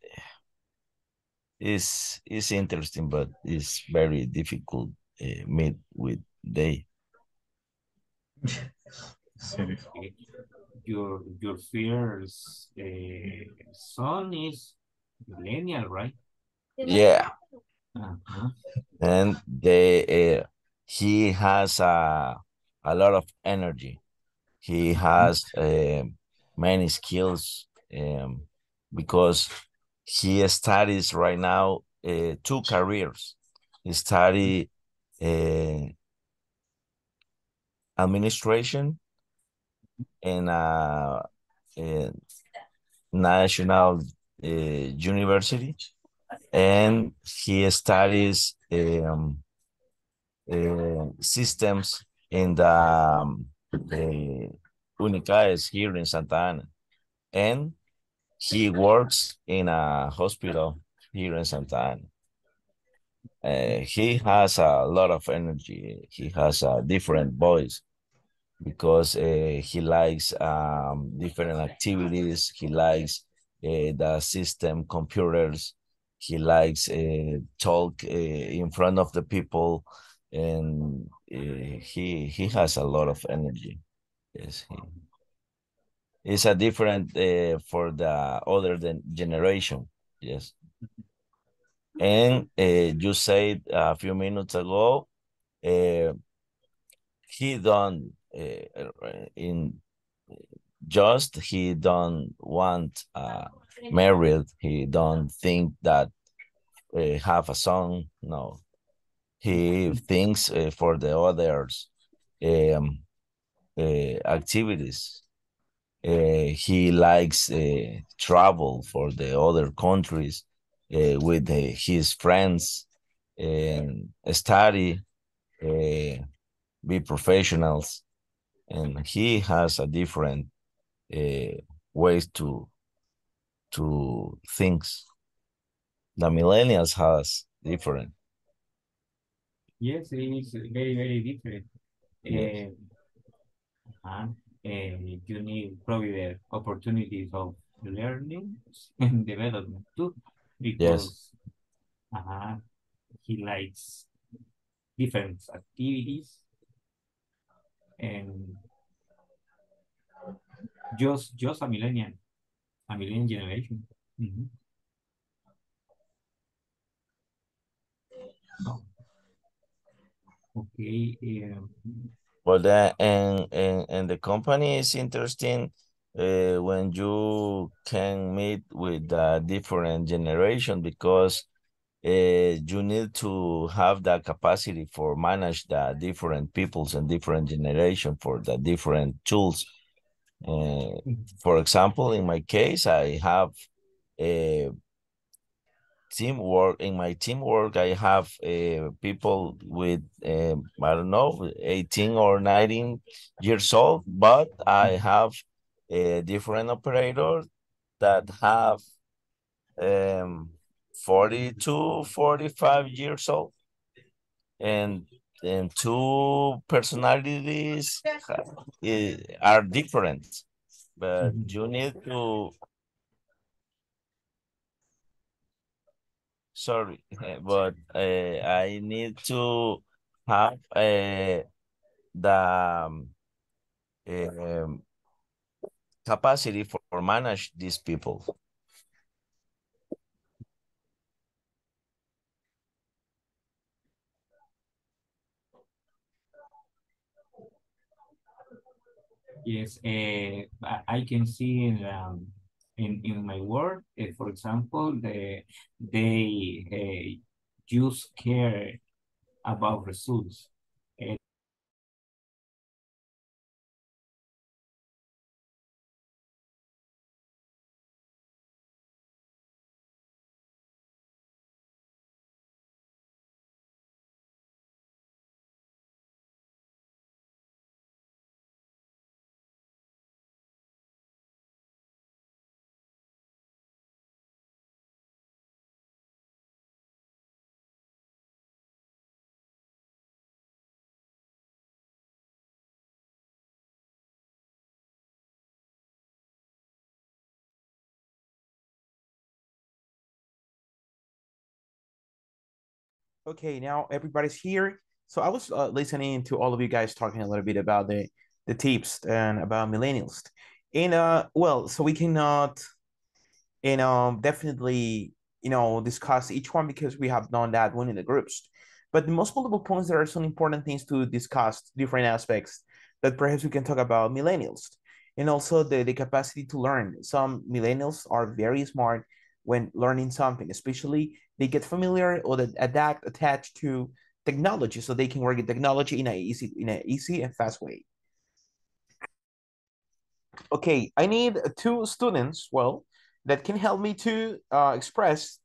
it's it's interesting, but it's very difficult uh, meet with they. Your your fears uh, son is millennial, right? Yeah. Uh-huh. And they uh, he has a a lot of energy. He has uh, many skills um, because he studies right now uh, two careers. He study uh, administration and a, a national uh, university, and he studies um, uh, systems in the, um, the Unicaes here in Santa Ana, and he works in a hospital here in Santa Ana. Uh, he has a lot of energy. He has a different voice because uh, he likes um, different activities. He likes uh, the system, computers. He likes uh, talk uh, in front of the people, and uh, he he has a lot of energy. Yes, he. It's a different uh, for the other than generation. Yes. And uh, you said a few minutes ago, uh, he don't uh, in just he don't want uh, married. He don't think that uh, have a son. No, he thinks uh, for the others um, uh, activities. Uh, he likes uh, travel for the other countries. Uh, with uh, his friends, and study, uh, be professionals, and he has a different uh, ways to to things. The millennials has different. Yes, it is very very different. Yes. Uh, uh, and you need probably the opportunities of learning and development too. Because yes. uh, he likes different activities, and just just a millennial, a millennial generation. Mm-hmm. Oh. Okay. Um, well, that and and and the company is interesting. Uh, when you can meet with a different generation, because uh, you need to have the capacity for manage the different peoples and different generation for the different tools. Uh, for example, in my case, I have a teamwork. In my teamwork, I have uh, people with, uh, I don't know, eighteen or nineteen years old, but I have a different operator that have um, forty-two, forty-five years old, and and two personalities are different, but you need to, sorry, but uh, I need to have uh, the um, capacity for, for manage these people. Yes, uh, I can see in um, in in my work, uh, for example, the they uh, just care about results. Uh, Okay, now everybody's here. So I was uh, listening to all of you guys talking a little bit about the, the tips and about millennials. And, uh, well, so we cannot, you know, definitely, you know, discuss each one because we have done that one in the groups. But the most multiple points, there are some important things to discuss, different aspects that perhaps we can talk about millennials. And also the, the capacity to learn. Some millennials are very smart when learning something, especially they get familiar or they adapt, attached to technology, so they can work in technology in an easy, in an easy and fast way. Okay, I need two students, well, that can help me to uh, express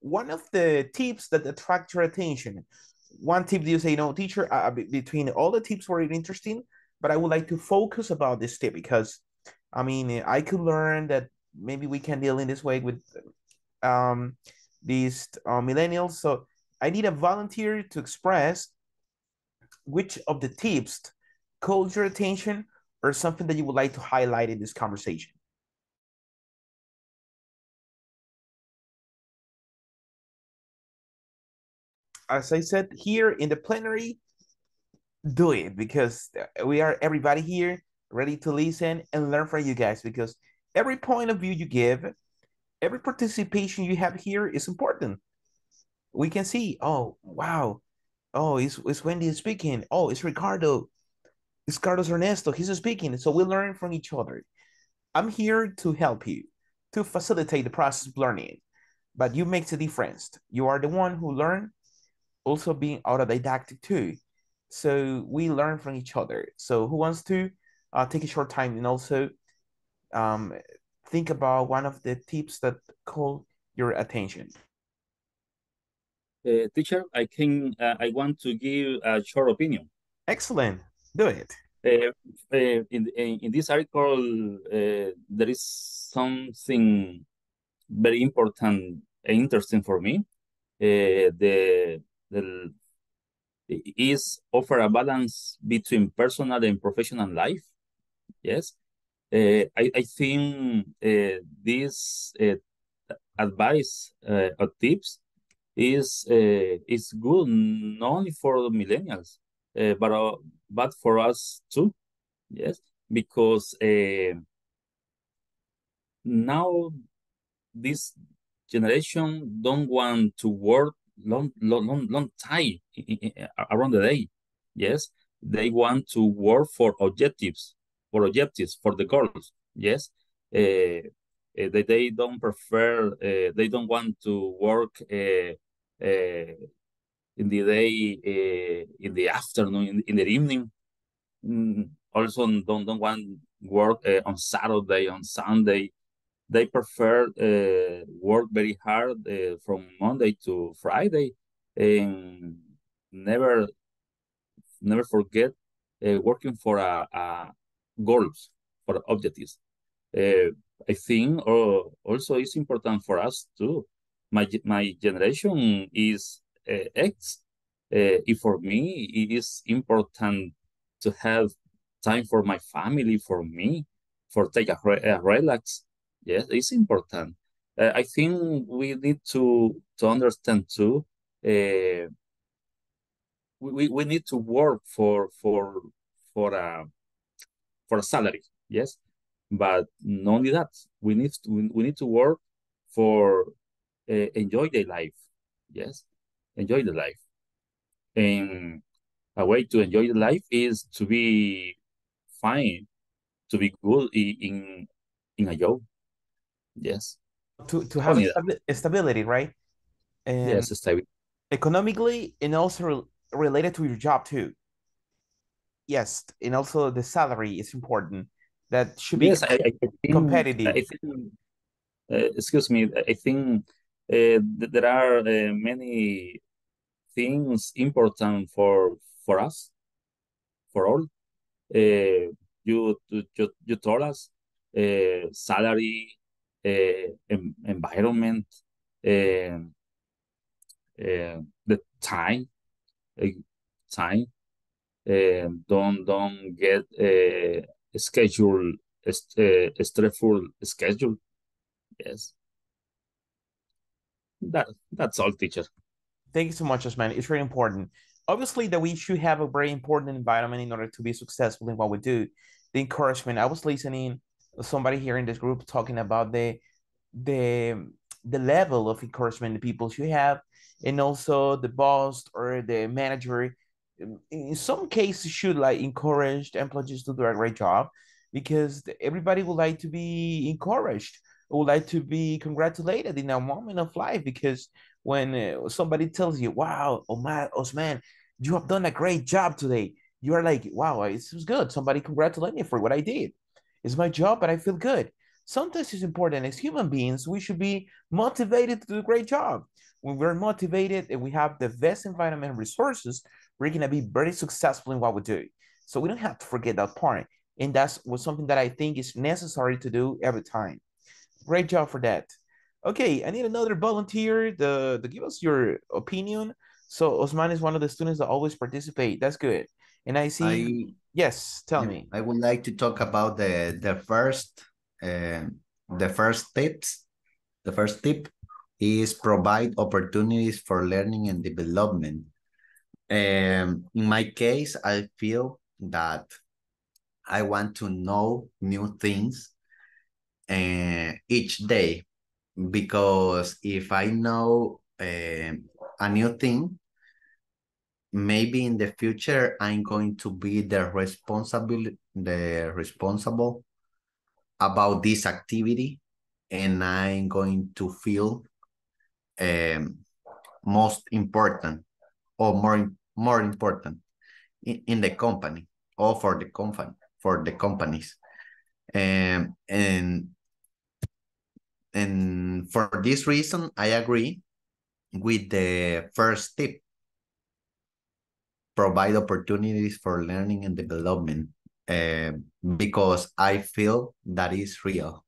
one of the tips that attract your attention. One tip that you say, no, teacher, uh, between all the tips were interesting, but I would like to focus about this tip because, I mean, I could learn that maybe we can deal in this way with um, these uh, millennials. So I need a volunteer to express which of the tips caught your attention or something that you would like to highlight in this conversation. As I said, here in the plenary, do it because we are everybody here ready to listen and learn from you guys, because every point of view you give, every participation you have here is important. We can see, oh, wow. Oh, it's, it's Wendy speaking. Oh, it's Ricardo. It's Carlos Ernesto. He's speaking. So we learn from each other. I'm here to help you, to facilitate the process of learning. But you make the difference. You are the one who learn, also being autodidactic too. So we learn from each other. So who wants to uh, take a short time and also um, think about one of the tips that call your attention? Uh, teacher, I can. Uh, I want to give a short opinion. Excellent. Do it. Uh, uh, in, in in this article, uh, there is something very important and interesting for me. Uh, the the is offer a balance between personal and professional life. Yes, uh, I I think uh, this uh, advice uh, or tips is uh, is good not only for the millennials uh, but uh, but for us too. Yes, because uh, now this generation don't want to work long long long, long time around the day. Yes, they want to work for objectives for objectives for the goals. Yes, uh, they they don't prefer uh, they don't want to work uh, Uh, in the day, uh, in the afternoon, in, in the evening. Mm, also, don't don't want work uh, on Saturday, on Sunday. They prefer uh, work very hard uh, from Monday to Friday, and never never forget uh, working for a, a goals, for objectives. Uh, I think, or also it's important for us too. My my generation is uh, X. Uh, if for me, it is important to have time for my family, for me, for take a, re a relax. Yes, it's important. Uh, I think we need to to understand too. Uh, we we need to work for for for a for a salary. Yes, but not only that, we need to, we need to work for Uh, enjoy their life. Yes, enjoy the life. And a way to enjoy the life is to be fine, to be good in in a job. Yes, to to have a stability, right? And yes, stability economically, and also re related to your job too. Yes, and also the salary is important. That should be yes, I, I think, competitive. I think, uh, excuse me. I think. Uh, there are uh, many things important for for us, for all. Uh, you, you you told us uh, salary, uh, em environment, uh, uh, the time, uh, time. Uh, don't don't get uh, a schedule, a, a stressful schedule. Yes. That that's all, teacher. Thank you so much, Osman. It's very important. Obviously, that we should have a very important environment in order to be successful in what we do. The encouragement. I was listening to somebody here in this group talking about the the the level of encouragement the people should have, and also the boss or the manager, in some cases, should like encourage employees to do a great job, because everybody would like to be encouraged, would like to be congratulated in a moment of life, because when somebody tells you, wow, Omar, Osman, you have done a great job today, you are like, wow, it was good. Somebody congratulate me for what I did. It's my job, but I feel good. Sometimes it's important. As human beings, we should be motivated to do a great job. When we're motivated and we have the best environment and resources, we're going to be very successful in what we do. So we don't have to forget that part. And that's was something that I think is necessary to do every time. Great job for that. Okay, I need another volunteer to, to give us your opinion. So Osman is one of the students that always participate. That's good. And I see, I, yes, tell yeah, me. I would like to talk about the, the first uh, the first tips. The first tip is provide opportunities for learning and development. Um, in my case, I feel that I want to know new things uh, each day, because if I know uh, a new thing, maybe in the future I'm going to be the responsible the responsible about this activity, and I'm going to feel um, most important or more more important in, in the company or for the company for the companies, um, and and for this reason I agree with the first tip. Provide opportunities for learning and development, uh, because I feel that is real.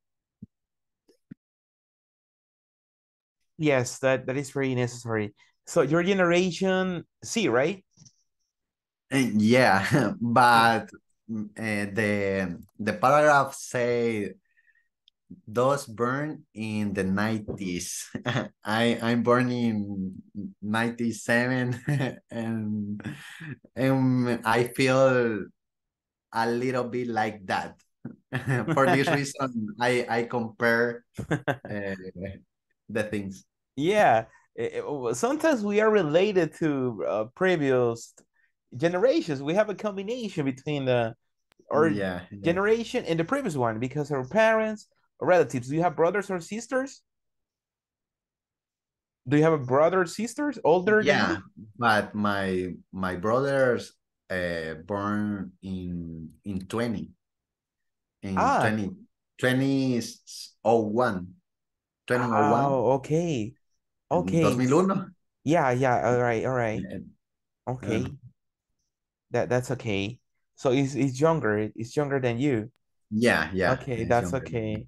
Yes, that, that is very necessary. So your generation C, right? And yeah, but uh, the the paragraph say those born in the nineties. I I'm born in ninety-seven, and and I feel a little bit like that. For this reason, I I compare uh, the things. Yeah, sometimes we are related to uh, previous generations. We have a combination between the our yeah, yeah. generation and the previous one, because our parents. Relatives, do you have brothers or sisters? Do you have a brother or sisters older yeah, than you? But my my brothers uh born in in twenty. In ah. twenty twenty oh one. Twenty oh one. Oh, okay. Okay. two thousand one. Yeah, yeah, all right, all right. Yeah. Okay. Yeah. That that's okay. So it's it's younger, it's younger than you. Yeah, yeah. Okay, that's younger. Okay.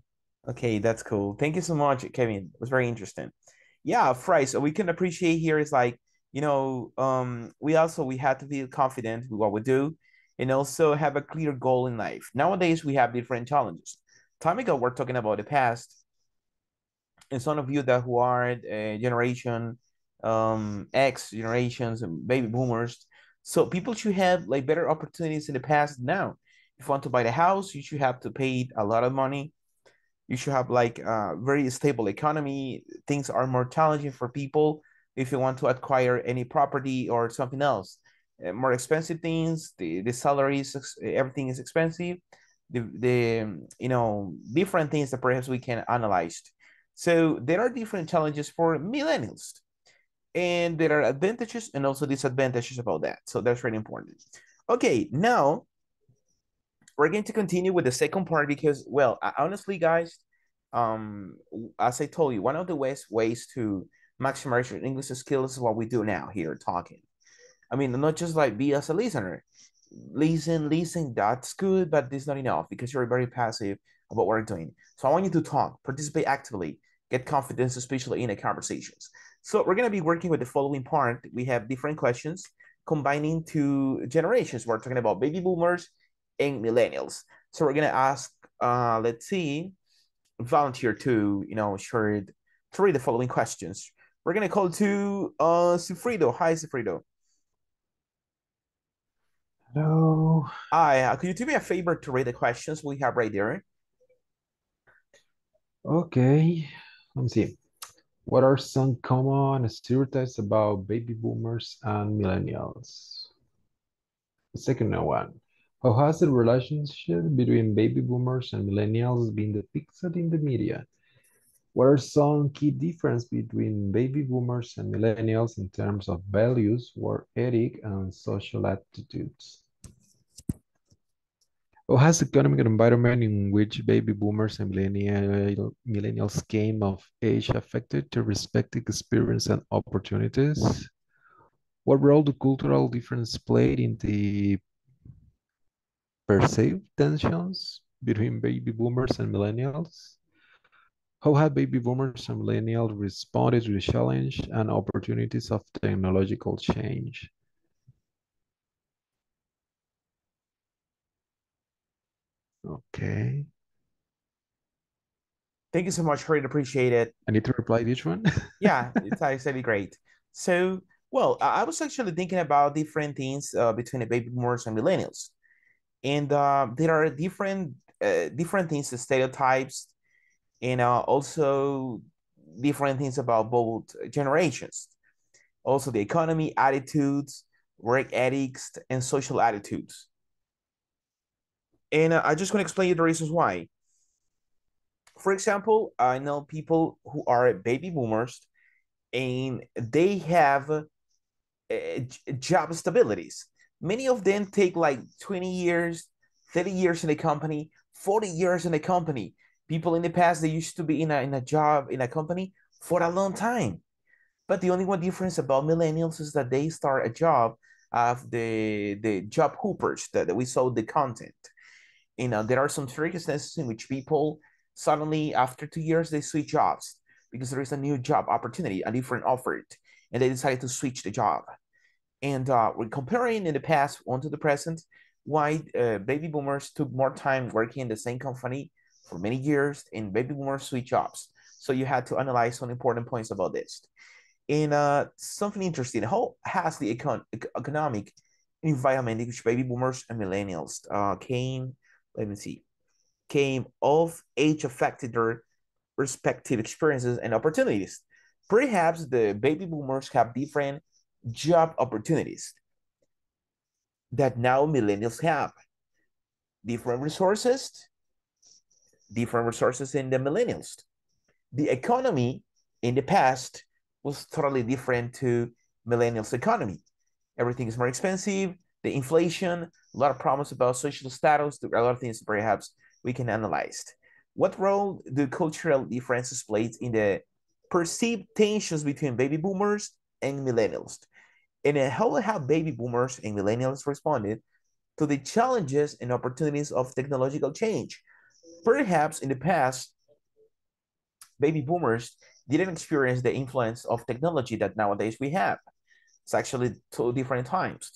Okay, that's cool. Thank you so much, Kevin. It was very interesting. Yeah, Fry, so we can appreciate here is like, you know, um, we also, we have to feel confident with what we do and also have a clear goal in life. Nowadays, we have different challenges. Time ago, we're talking about the past. And some of you that who are uh, generation um, X, generations, and baby boomers. So people should have like better opportunities in the past now. If you want to buy the house, you should have to pay a lot of money. You should have like a very stable economy. Things are more challenging for people if you want to acquire any property or something else. More expensive things, the, the salaries, everything is expensive. The, the, you know, different things that perhaps we can analyze. So there are different challenges for millennials. And there are advantages and also disadvantages about that. So that's really important. Okay, now we're going to continue with the second part because, well, I, honestly, guys, um, as I told you, one of the best ways to maximize your English skills is what we do now here talking. I mean, not just like be as a listener. Listen, listen, that's good, but it's not enough because you're very passive about what we're doing. So I want you to talk, participate actively, get confidence, especially in the conversations. So we're going to be working with the following part. We have different questions combining two generations. We're talking about baby boomers and millennials. So we're gonna ask, uh, let's see, volunteer to, you know, share, to read the following questions. We're gonna call to uh Sufrido. Hi, Sufrido. Hello. Hi. Uh, could you do me a favor to read the questions we have right there? Okay. Let me see. What are some common stereotypes about baby boomers and millennials? The second one. How has the relationship between baby boomers and millennials been depicted in the media? What are some key differences between baby boomers and millennials in terms of values, work ethic, and social attitudes? What has the economic environment in which baby boomers and millennial, millennials came of age affected their respective experience and opportunities? What role do cultural differences played in the perceived tensions between baby boomers and millennials? How have baby boomers and millennials responded to the challenge and opportunities of technological change? Okay. Thank you so much, Harry. Appreciate it. I need to reply to each one. Yeah, it's actually great. So, well, I was actually thinking about different things uh, between the baby boomers and millennials. And uh, there are different uh, different things, the stereotypes, and uh, also different things about both generations. Also the economy, attitudes, work ethics, and social attitudes. And uh, I just want to explain you the reasons why. For example, I know people who are baby boomers, and they have uh, job stabilities. Many of them take like twenty years, thirty years in a company, forty years in a company. People in the past, they used to be in a, in a job, in a company for a long time. But the only one difference about millennials is that they start a job of the, the job hoopers that, that we saw the content. You know, there are some circumstances in which people suddenly after two years, they switch jobs because there is a new job opportunity, a different offer, and they decide to switch the job. And uh, we're comparing in the past onto the present, why uh, baby boomers took more time working in the same company for many years, and baby boomers switch jobs. So you had to analyze some important points about this. And uh, something interesting, how has the econ economic environment in which baby boomers and millennials uh, came, let me see, came of age affected their respective experiences and opportunities? Perhaps the baby boomers have different job opportunities that now millennials have, different resources, different resources in the millennials. The economy in the past was totally different to millennials' economy. Everything is more expensive, the inflation, a lot of problems about social status, a lot of things perhaps we can analyze. What role do cultural differences play in the perceived tensions between baby boomers and millennials? And how have baby boomers and millennials responded to the challenges and opportunities of technological change? Perhaps in the past, baby boomers didn't experience the influence of technology that nowadays we have. It's actually two different times.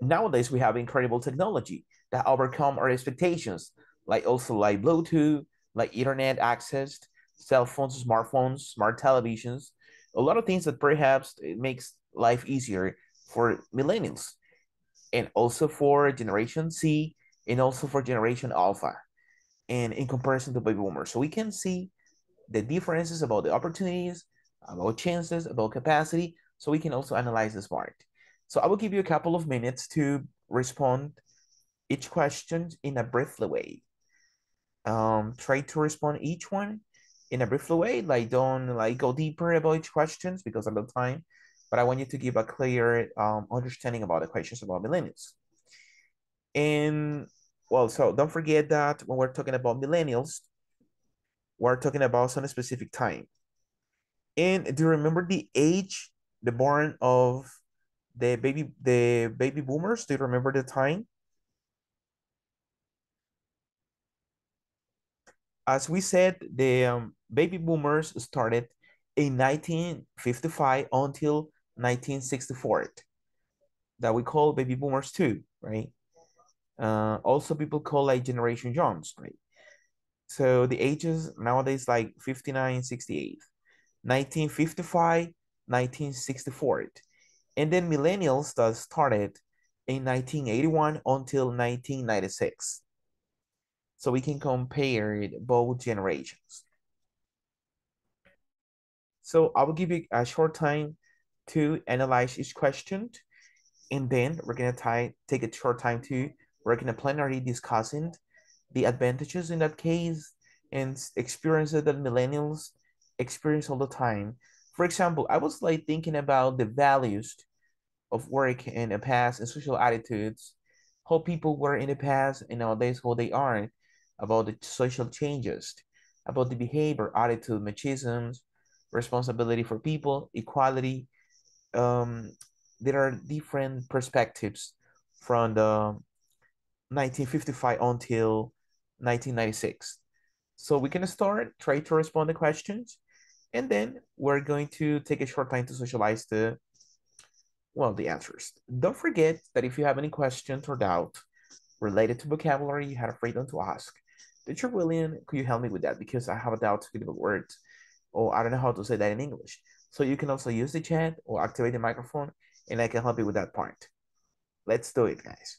Nowadays, we have incredible technology that overcome our expectations, like also like Bluetooth, like internet access, cell phones, smartphones, smart televisions, a lot of things that perhaps it makes life easier for millennials and also for Generation Z and also for Generation Alpha. And in comparison to baby boomers. So we can see the differences about the opportunities, about chances, about capacity. So we can also analyze this part. So I will give you a couple of minutes to respond each question in a brief way. Um, try to respond each one in a brief way. Like don't like go deeper about each questions because of the time, but I want you to give a clear um, understanding about the questions about millennials. And well, so don't forget that when we're talking about millennials, we're talking about some specific time. And do you remember the age, the born of the baby, the baby boomers? Do you remember the time? As we said, the um, baby boomers started in nineteen fifty-five until nineteen sixty-four, that we call baby boomers too, right? Uh, also, people call like Generation Jones, right? So the ages nowadays like fifty-nine, sixty-eight, nineteen fifty-five nineteen sixty-four. And then millennials that started in nineteen eighty-one until nineteen ninety-six. So we can compare both generations. So I will give you a short time to analyze each question. And then we're going to take a short time to work in a plenary discussing the advantages in that case and experiences that millennials experience all the time. For example, I was like thinking about the values of work in the past and social attitudes, how people were in the past and nowadays how they are, about the social changes, about the behavior, attitude, machism, responsibility for people, equality. Um, there are different perspectives from the nineteen fifty-five until nineteen ninety-six. So we can start, try to respond to questions, and then we're going to take a short time to socialize the, well, the answers. Don't forget that if you have any questions or doubt related to vocabulary, you had a freedom to ask. Teacher William, could you help me with that? Because I have a doubt to give a word, or I don't know how to say that in English. So you can also use the chat or activate the microphone, and I can help you with that part. Let's do it, guys.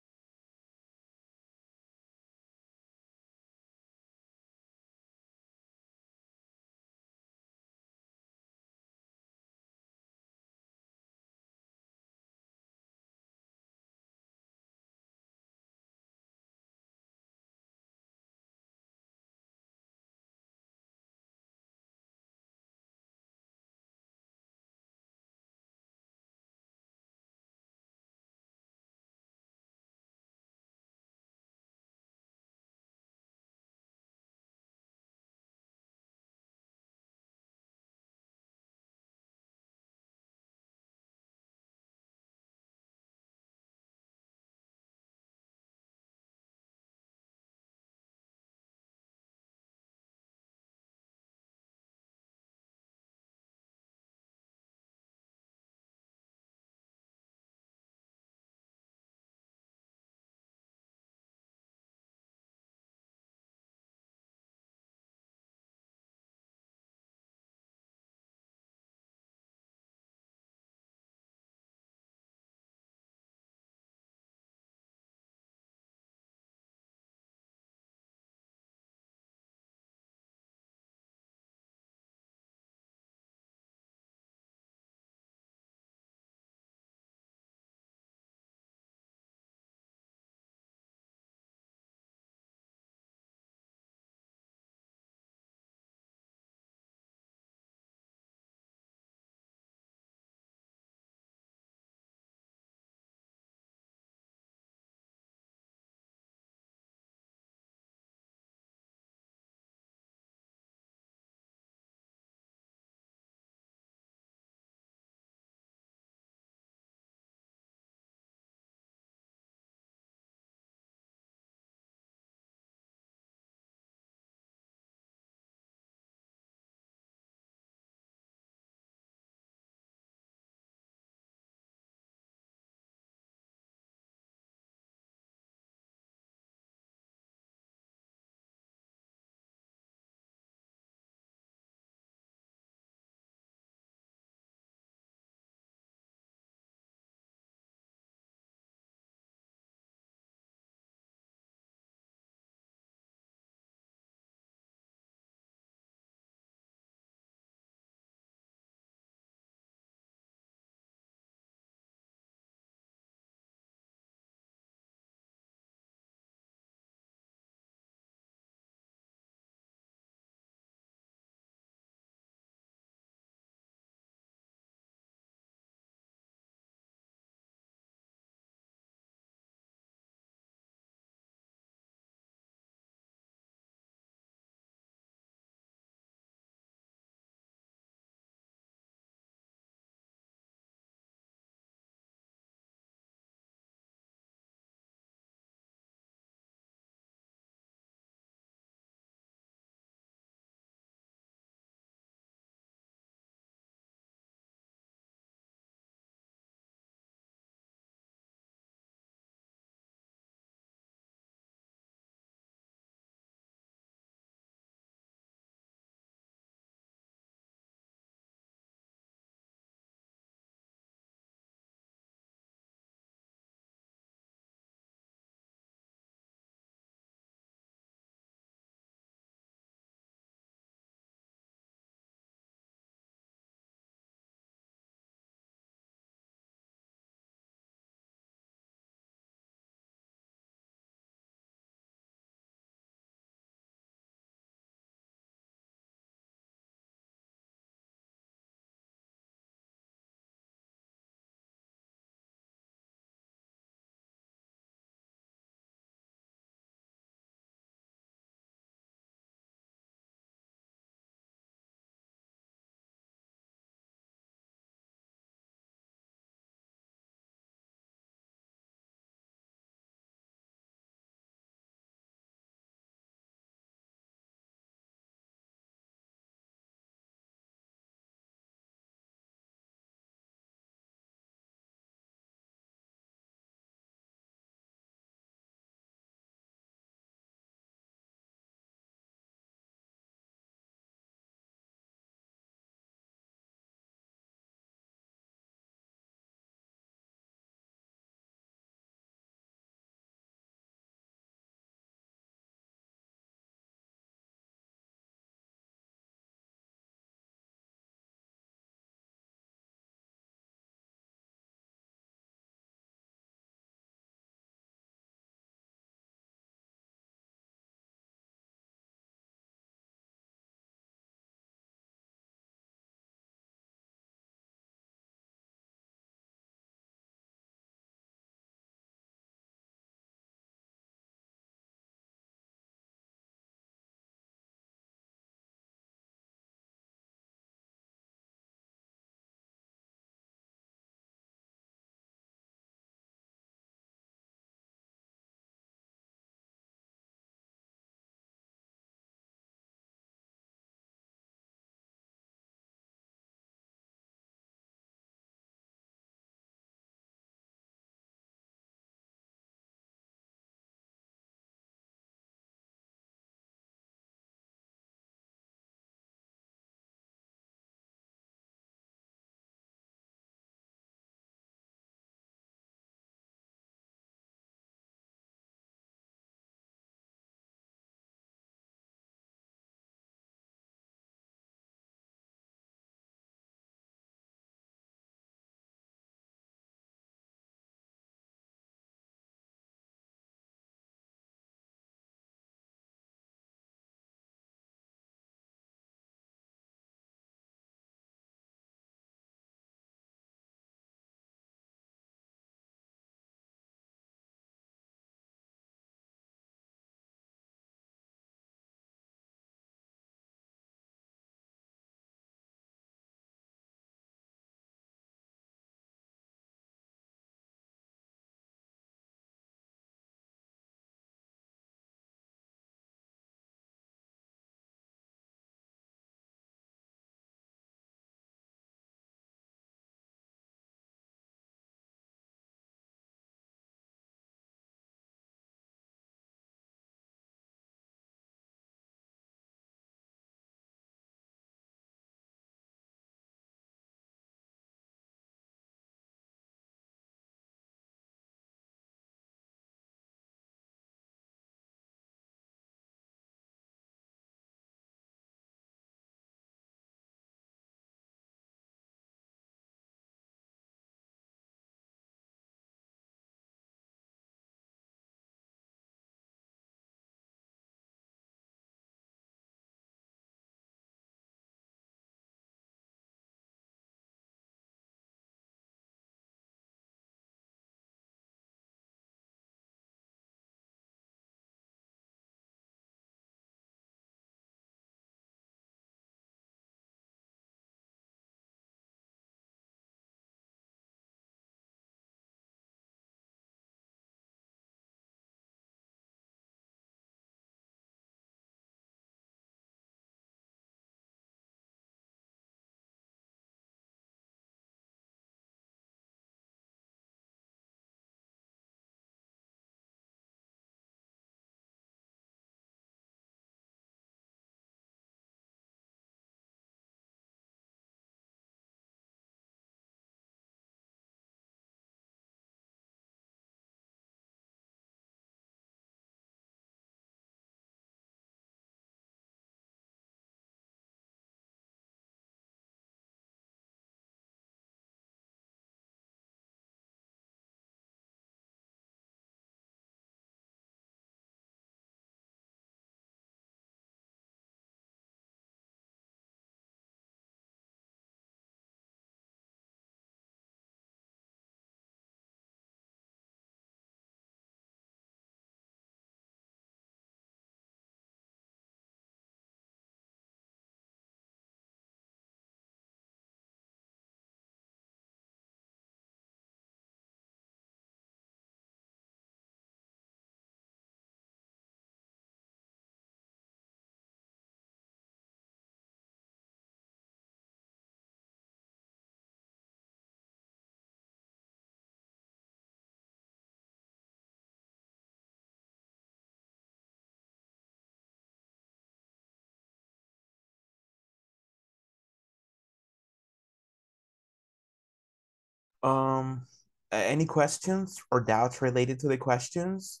Um, any questions or doubts related to the questions?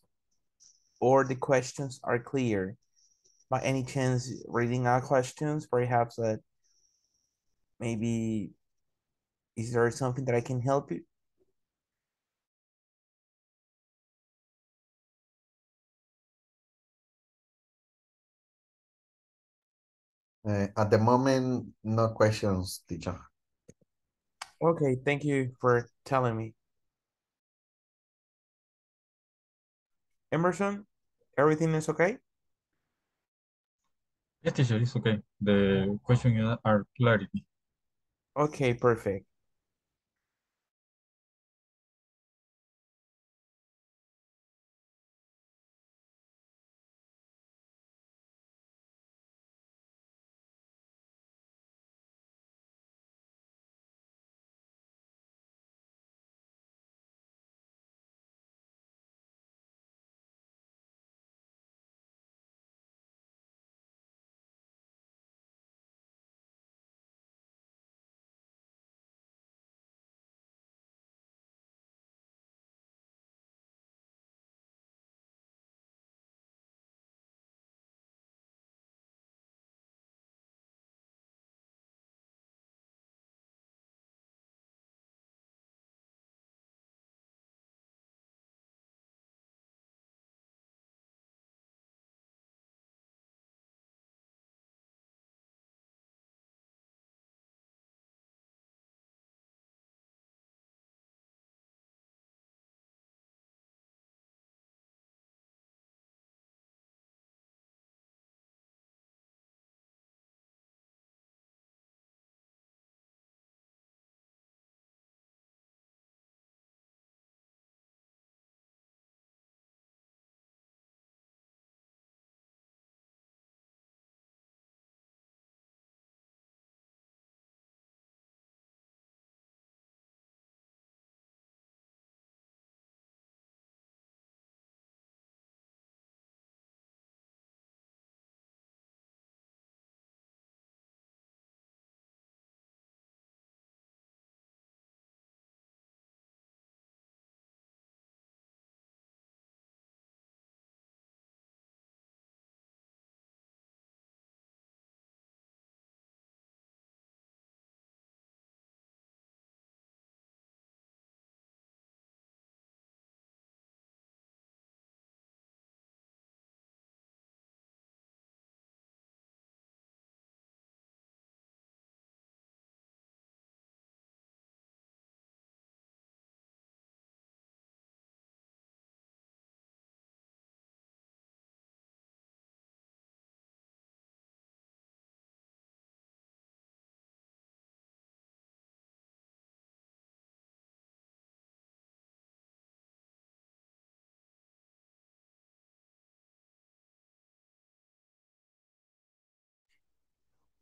Or the questions are clear? By any chance, reading our questions, perhaps that maybe is there something that I can help you? Uh, at the moment, no questions, teacher. Okay, thank you for telling me. Emerson, everything is okay? Yes, teacher, it's okay. The questions are clarity. Okay, perfect.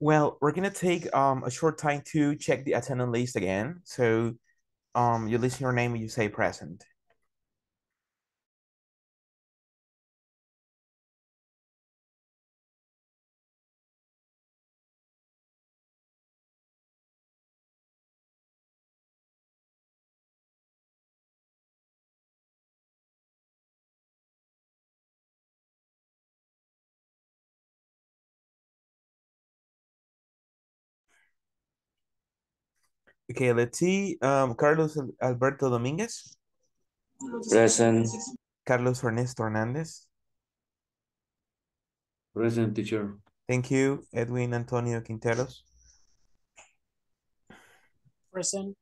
Well, we're going to take um, a short time to check the attendance list again. So um, you list your name and you say present. Okay, let's see. Um, Carlos Alberto Dominguez. Present. Carlos Ernesto Hernandez. Present, teacher. Thank you. Edwin Antonio Quinteros. Present.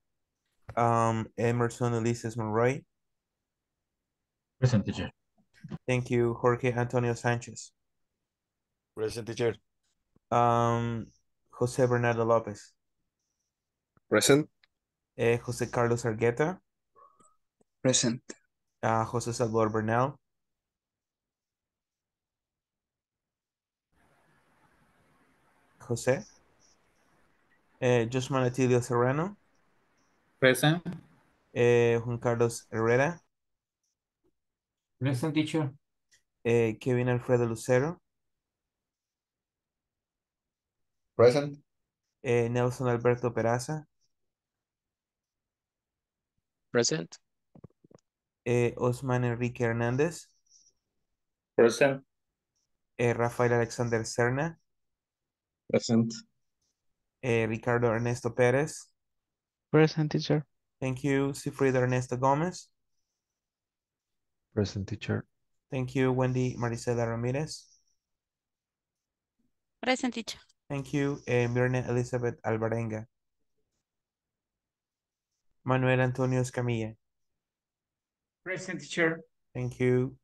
Um, Emerson Ulises Monroy. Present, teacher. Thank you. Jorge Antonio Sanchez. Present, teacher. Um, Jose Bernardo Lopez. Present. Uh, Jose Carlos Argueta. Present. Uh, Jose Salvador Bernal. Jose. Uh, Josman Atilio Serrano. Present. Uh, Juan Carlos Herrera. Present, teacher. Uh, Kevin Alfredo Lucero. Present. Uh, Nelson Alberto Peraza. Present. Eh, Osman Enrique Hernández. Present. Eh, Rafael Alexander Serna. Present. Eh, Ricardo Ernesto Pérez. Present, teacher. Thank you. Cifrido Ernesto Gomez. Present, teacher. Thank you. Wendy Maricela Ramirez. Present, teacher. Thank you. Uh, Mirna Elizabeth Alvarenga. Manuel Antonio Escamilla. Present, teacher. Thank you.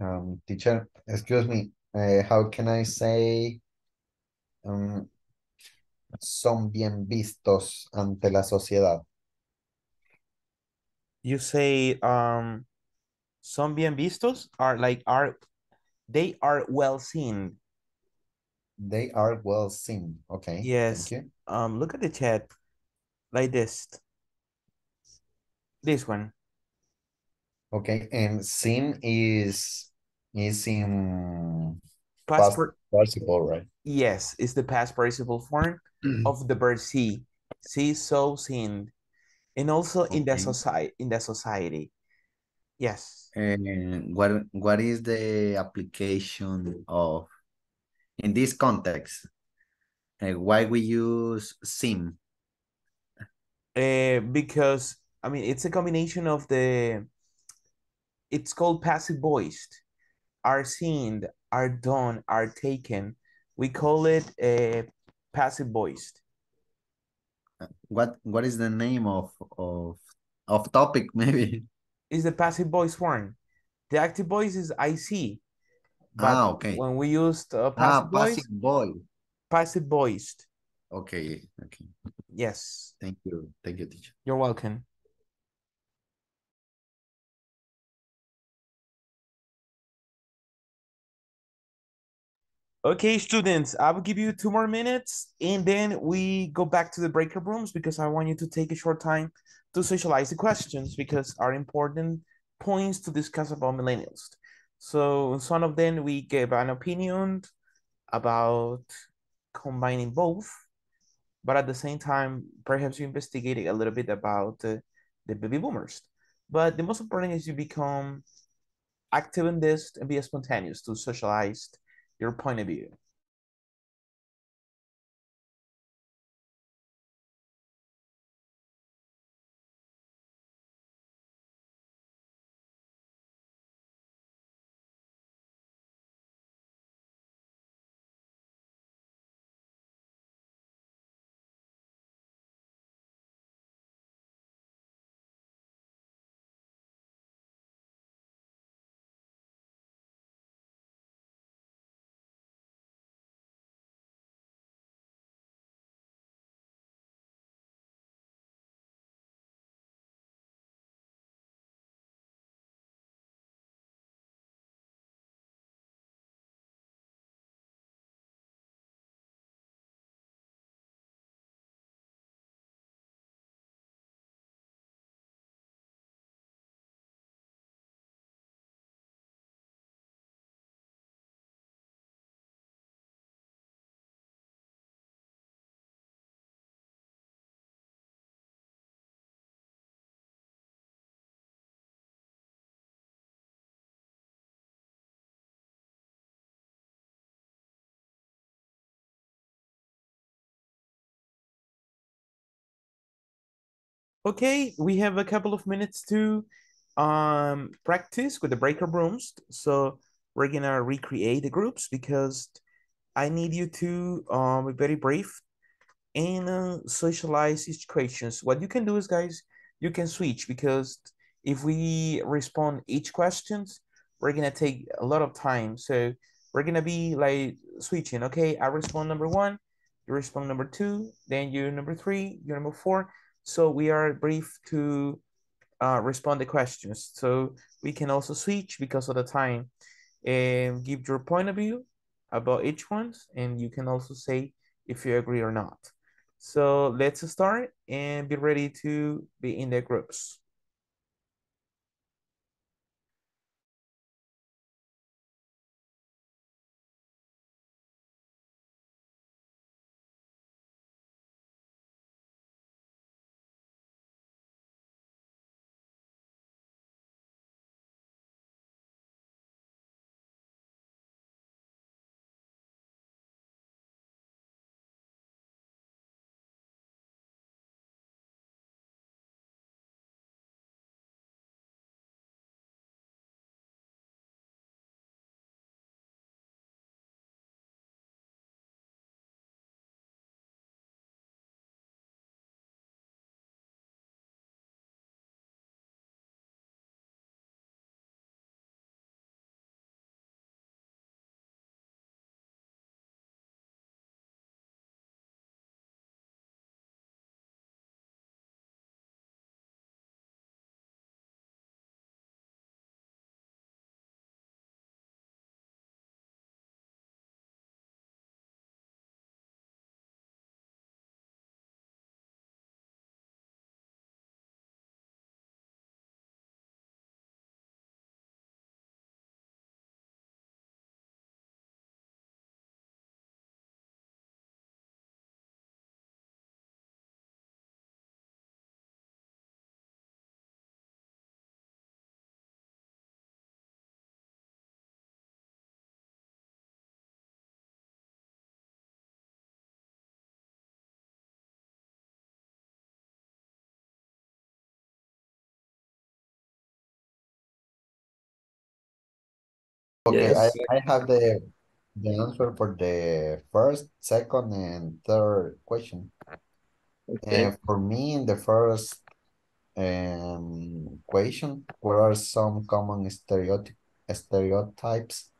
Um, teacher, excuse me, uh, how can I say um, son bien vistos ante la sociedad? You say um, son bien vistos are like, are they are well seen. They are well seen, okay. Yes, thank you. Um, look at the chat, like this, this one. Okay, and seen is... is in past participle, right? Yes, it's the past participle form of the verb see. See, so, seen, and also okay. in the society. In the society, yes. And what what is the application of in this context? Uh, why we use seen? Uh, because I mean it's a combination of the It's called passive voiced. Are seen, are done, are taken. We call it a uh, passive voiced. What what is the name of of of topic maybe? Is the passive voice one. The active voice is I see. But ah, okay. When we used uh, passive, ah, passive voice, boy. passive voiced. Okay, okay. Yes. Thank you. Thank you, teacher. You're welcome. Okay, students, I will give you two more minutes and then we go back to the breaker rooms because I want you to take a short time to socialize the questions because are important points to discuss about millennials. So some of them we gave an opinion about combining both, but at the same time, perhaps you investigated a little bit about uh, the baby boomers. But the most important is you become active in this and be spontaneous to socialize your point of view. Okay, we have a couple of minutes to um, practice with the breaker rooms. So we're gonna recreate the groups because I need you to um, be very brief and uh, socialize each questions. What you can do is, guys, you can switch because if we respond each questions, we're gonna take a lot of time. So we're gonna be like switching. Okay, I respond number one, you respond number two, then you're number three, you're number four. So we are brief to uh, respond to questions. So we can also switch because of the time. And give your point of view about each one. And you can also say if you agree or not. So let's start and be ready to be in the groups. Okay, I, Yes. I have the the answer for the first, second, and third question. Okay. Uh, for me, in the first um, question, what are some common stereotype, stereotypes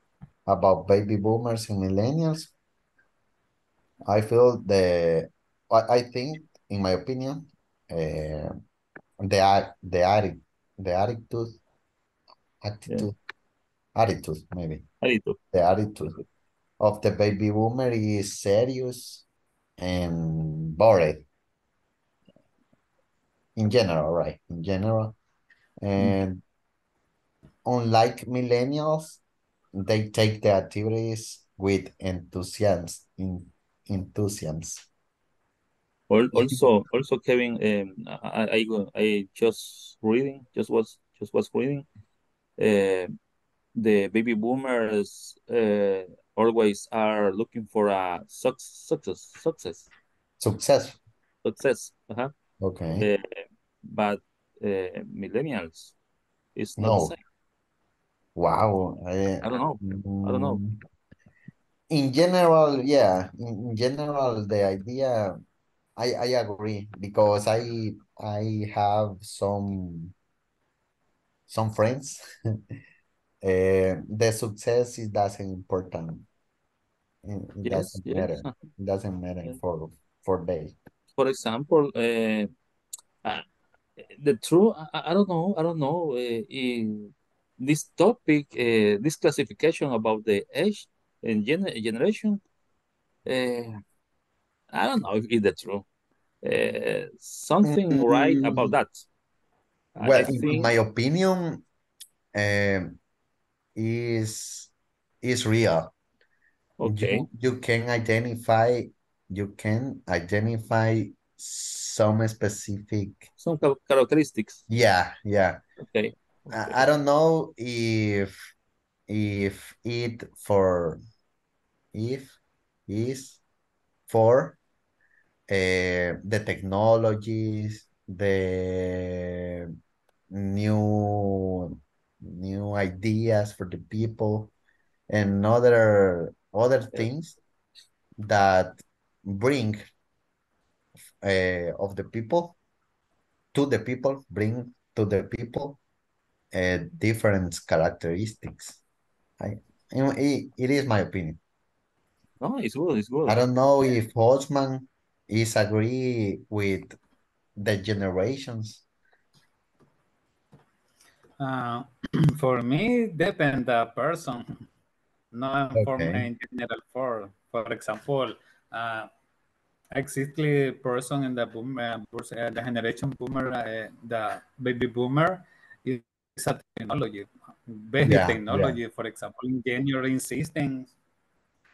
about baby boomers and millennials? I feel the, I, I think, in my opinion, uh, the, ar- the, atti- the attitude, Yeah. attitude, attitude, maybe, How do you do? the attitude of the baby boomer is serious and bored in general, right? In general. Mm. And unlike millennials, they take the activities with enthusiasm. In, enthusiasm. Al- If you- Also, also, Kevin, um, I, I, I go- I just reading, just was, just was reading. Uh, The baby boomers uh, always are looking for a suc success, success, Success. success. Uh-huh. Okay. Uh, But uh, millennials, it's not the No. same. Wow. I, I don't know. I don't know. mm, in general, yeah. In, in general, the idea, I, I agree because I I have some some friends. Uh, the success it doesn't important. It, it Yes, doesn't yes. matter. It doesn't matter Yeah. for for they. For example, uh, uh, the true, I, I I don't know, I don't know. Uh, in this topic, uh, this classification about the age and gener generation, uh, I don't know if it's true. Uh, Something right about Mm, that. I, I Well, in, in think, my opinion, um, is is real. okay, You you can identify you can identify some specific. some char- characteristics. Yeah, yeah. Okay, I, I okay. don't know if if it for if is for uh, the technologies, the new new ideas for the people, and other other Yeah. things that bring uh, of the people to the people bring to the people uh, different characteristics. I you know, it, it is my opinion. No, it's good, it's I good. don't know Yeah. if Holtzman is agree with the generations. Uh, For me, depend the person. No, I'm formula Okay. in general for, for example, uh, exactly person in the boom, uh, pers- uh, the generation boomer, uh, the baby boomer is a technology, very Yeah, yeah, technology. For example, engineering systems,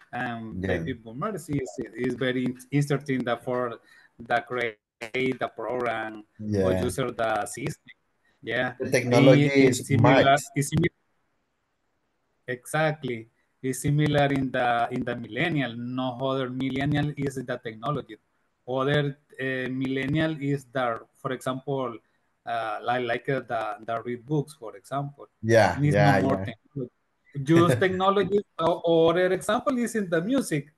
and yeah. baby boomers is, is very in- interested in the for the create the program or Yeah. user the system. Yeah, The technology it, is it's similar. smart. It's similar. Exactly. It's similar in the in the millennial. No other millennial is the technology. Other uh, millennial is the, for example, uh, like like uh, the the read books, for example. Yeah, Needs no yeah, more yeah. technology. Use technology. Or, or other example is in the music,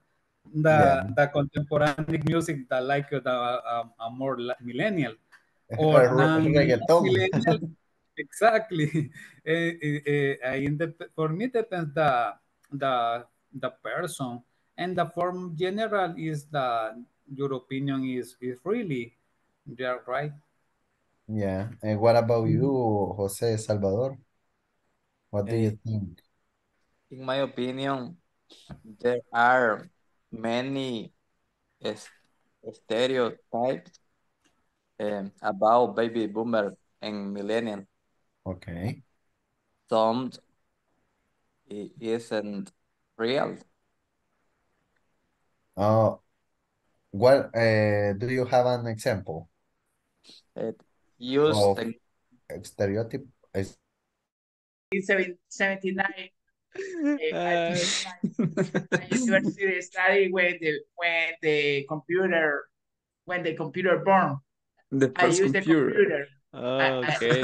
Yeah. the the contemporary music that like uh, the um, a more la- millennial or Re- Reggaeton. non-millennial. Exactly. Eh, eh, eh, I indep- for me depends the the the person and the form general is the your opinion is is really they are right. Yeah. And what about you, Jose Salvador? What do you Eh, think? In my opinion, there are many es- stereotypes um, about baby boomer and millennial. Okay. Some i- isn't real. Oh, what uh, do you have an example It use of tech stereotype? Is- seven- seventy-nine. Eh, I think Uh, I university study when the when the computer when the computer born. The I first use the computer. computer. I, I, Okay.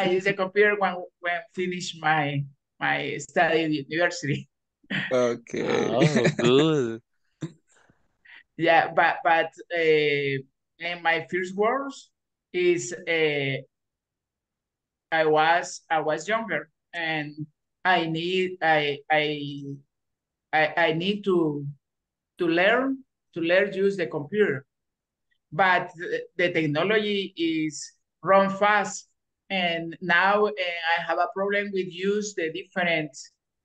I use the computer when when finish my my study at university. Okay. Oh, good. Yeah, but but uh, in my first words is uh, I was I was younger, and I need I I I, I need to to learn to learn use the computer, but the technology is run fast, and now uh, I have a problem with use the different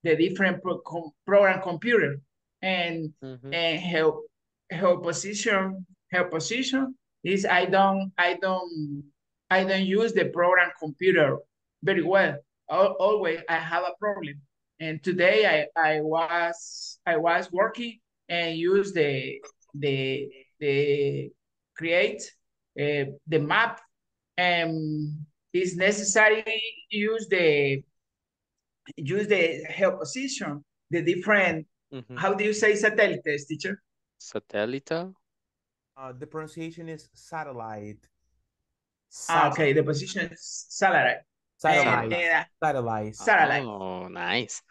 the different pro com program computer, and mm-hmm. and help. Her position, her position is I don't, I don't, I don't use the program computer very well. Always I have a problem. And today I, I was, I was working and use the, the, the create uh, the map, and it's necessary use the, use the her position, the different. Mm-hmm. How do you say satellites, teacher? Satellita? Uh, the pronunciation is satellite. Satellite. Ah, okay, the position is satellite. Satellite. And, and, uh, satellite. Satellite. Oh, nice.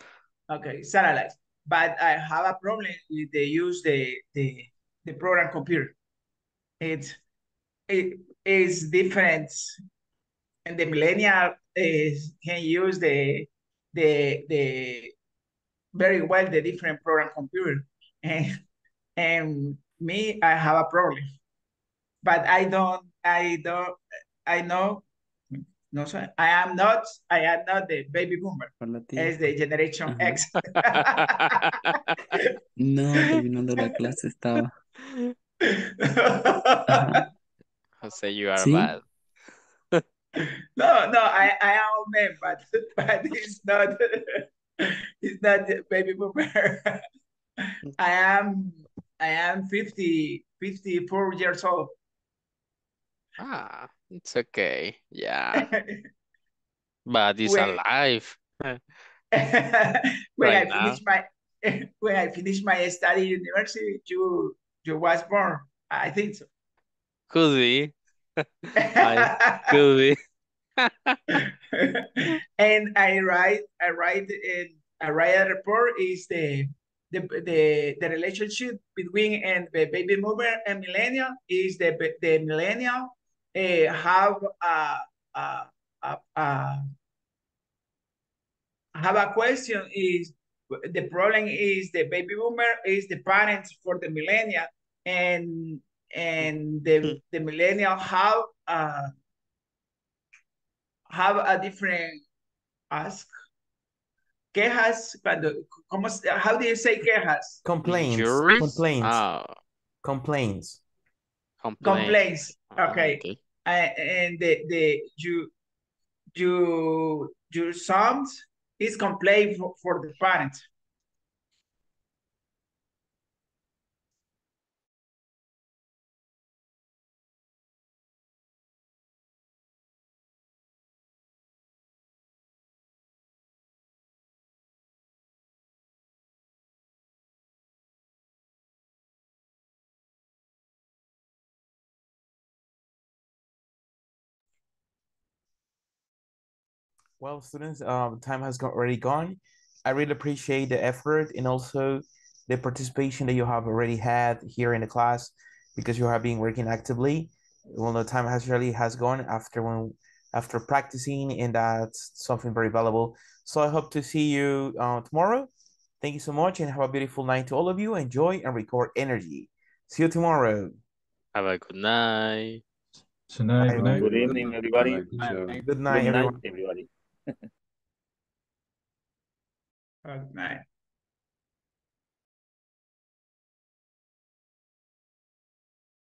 Okay, satellite. But I have a problem with the use the the, the program computer. It it is different, and the millennial is, can use the the the very well the different program computer. And And me, I have a problem, but I don't, I don't, I know, no, sorry, I am not, I am not the baby boomer, es de Generation X. No, terminando la clase estaba. Ajá. Jose, you are ¿Sí? Bad. No, no, I, I am old man, but, but it's not, it's not the baby boomer. I am. I am fifty, fifty-four years old. Ah, it's okay. Yeah. But it's when, alive. when right I now. finish my when I finish my study at university, you you was born. I think so. Could be. I, could be. And I write I write and I write a report is the The, the the relationship between and the baby boomer and millennial is the the millennial uh, have a, a, a, a have a question is the problem is the baby boomer is the parents for the millennial, and and the the millennial have uh have a different ask. Quejas, cuando, ¿cómo, how do you say quejas? Complaints. Juries? Complaints. Oh. Complaints. Complaints. Complaints. Okay. Okay. Uh, and the, the you you your sound is complaint for, for the parents. Well, students, uh, time has already gone. I really appreciate the effort and also the participation that you have already had here in the class, because you have been working actively. Well, the time has really has gone after when after practicing, and that's something very valuable. So I hope to see you uh, tomorrow. Thank you so much, and have a beautiful night to all of you. Enjoy and record energy. See you tomorrow. Have a good night. Good night. Good, night. Good evening, everybody. Good night, good night, good night everyone. Everybody. Good night.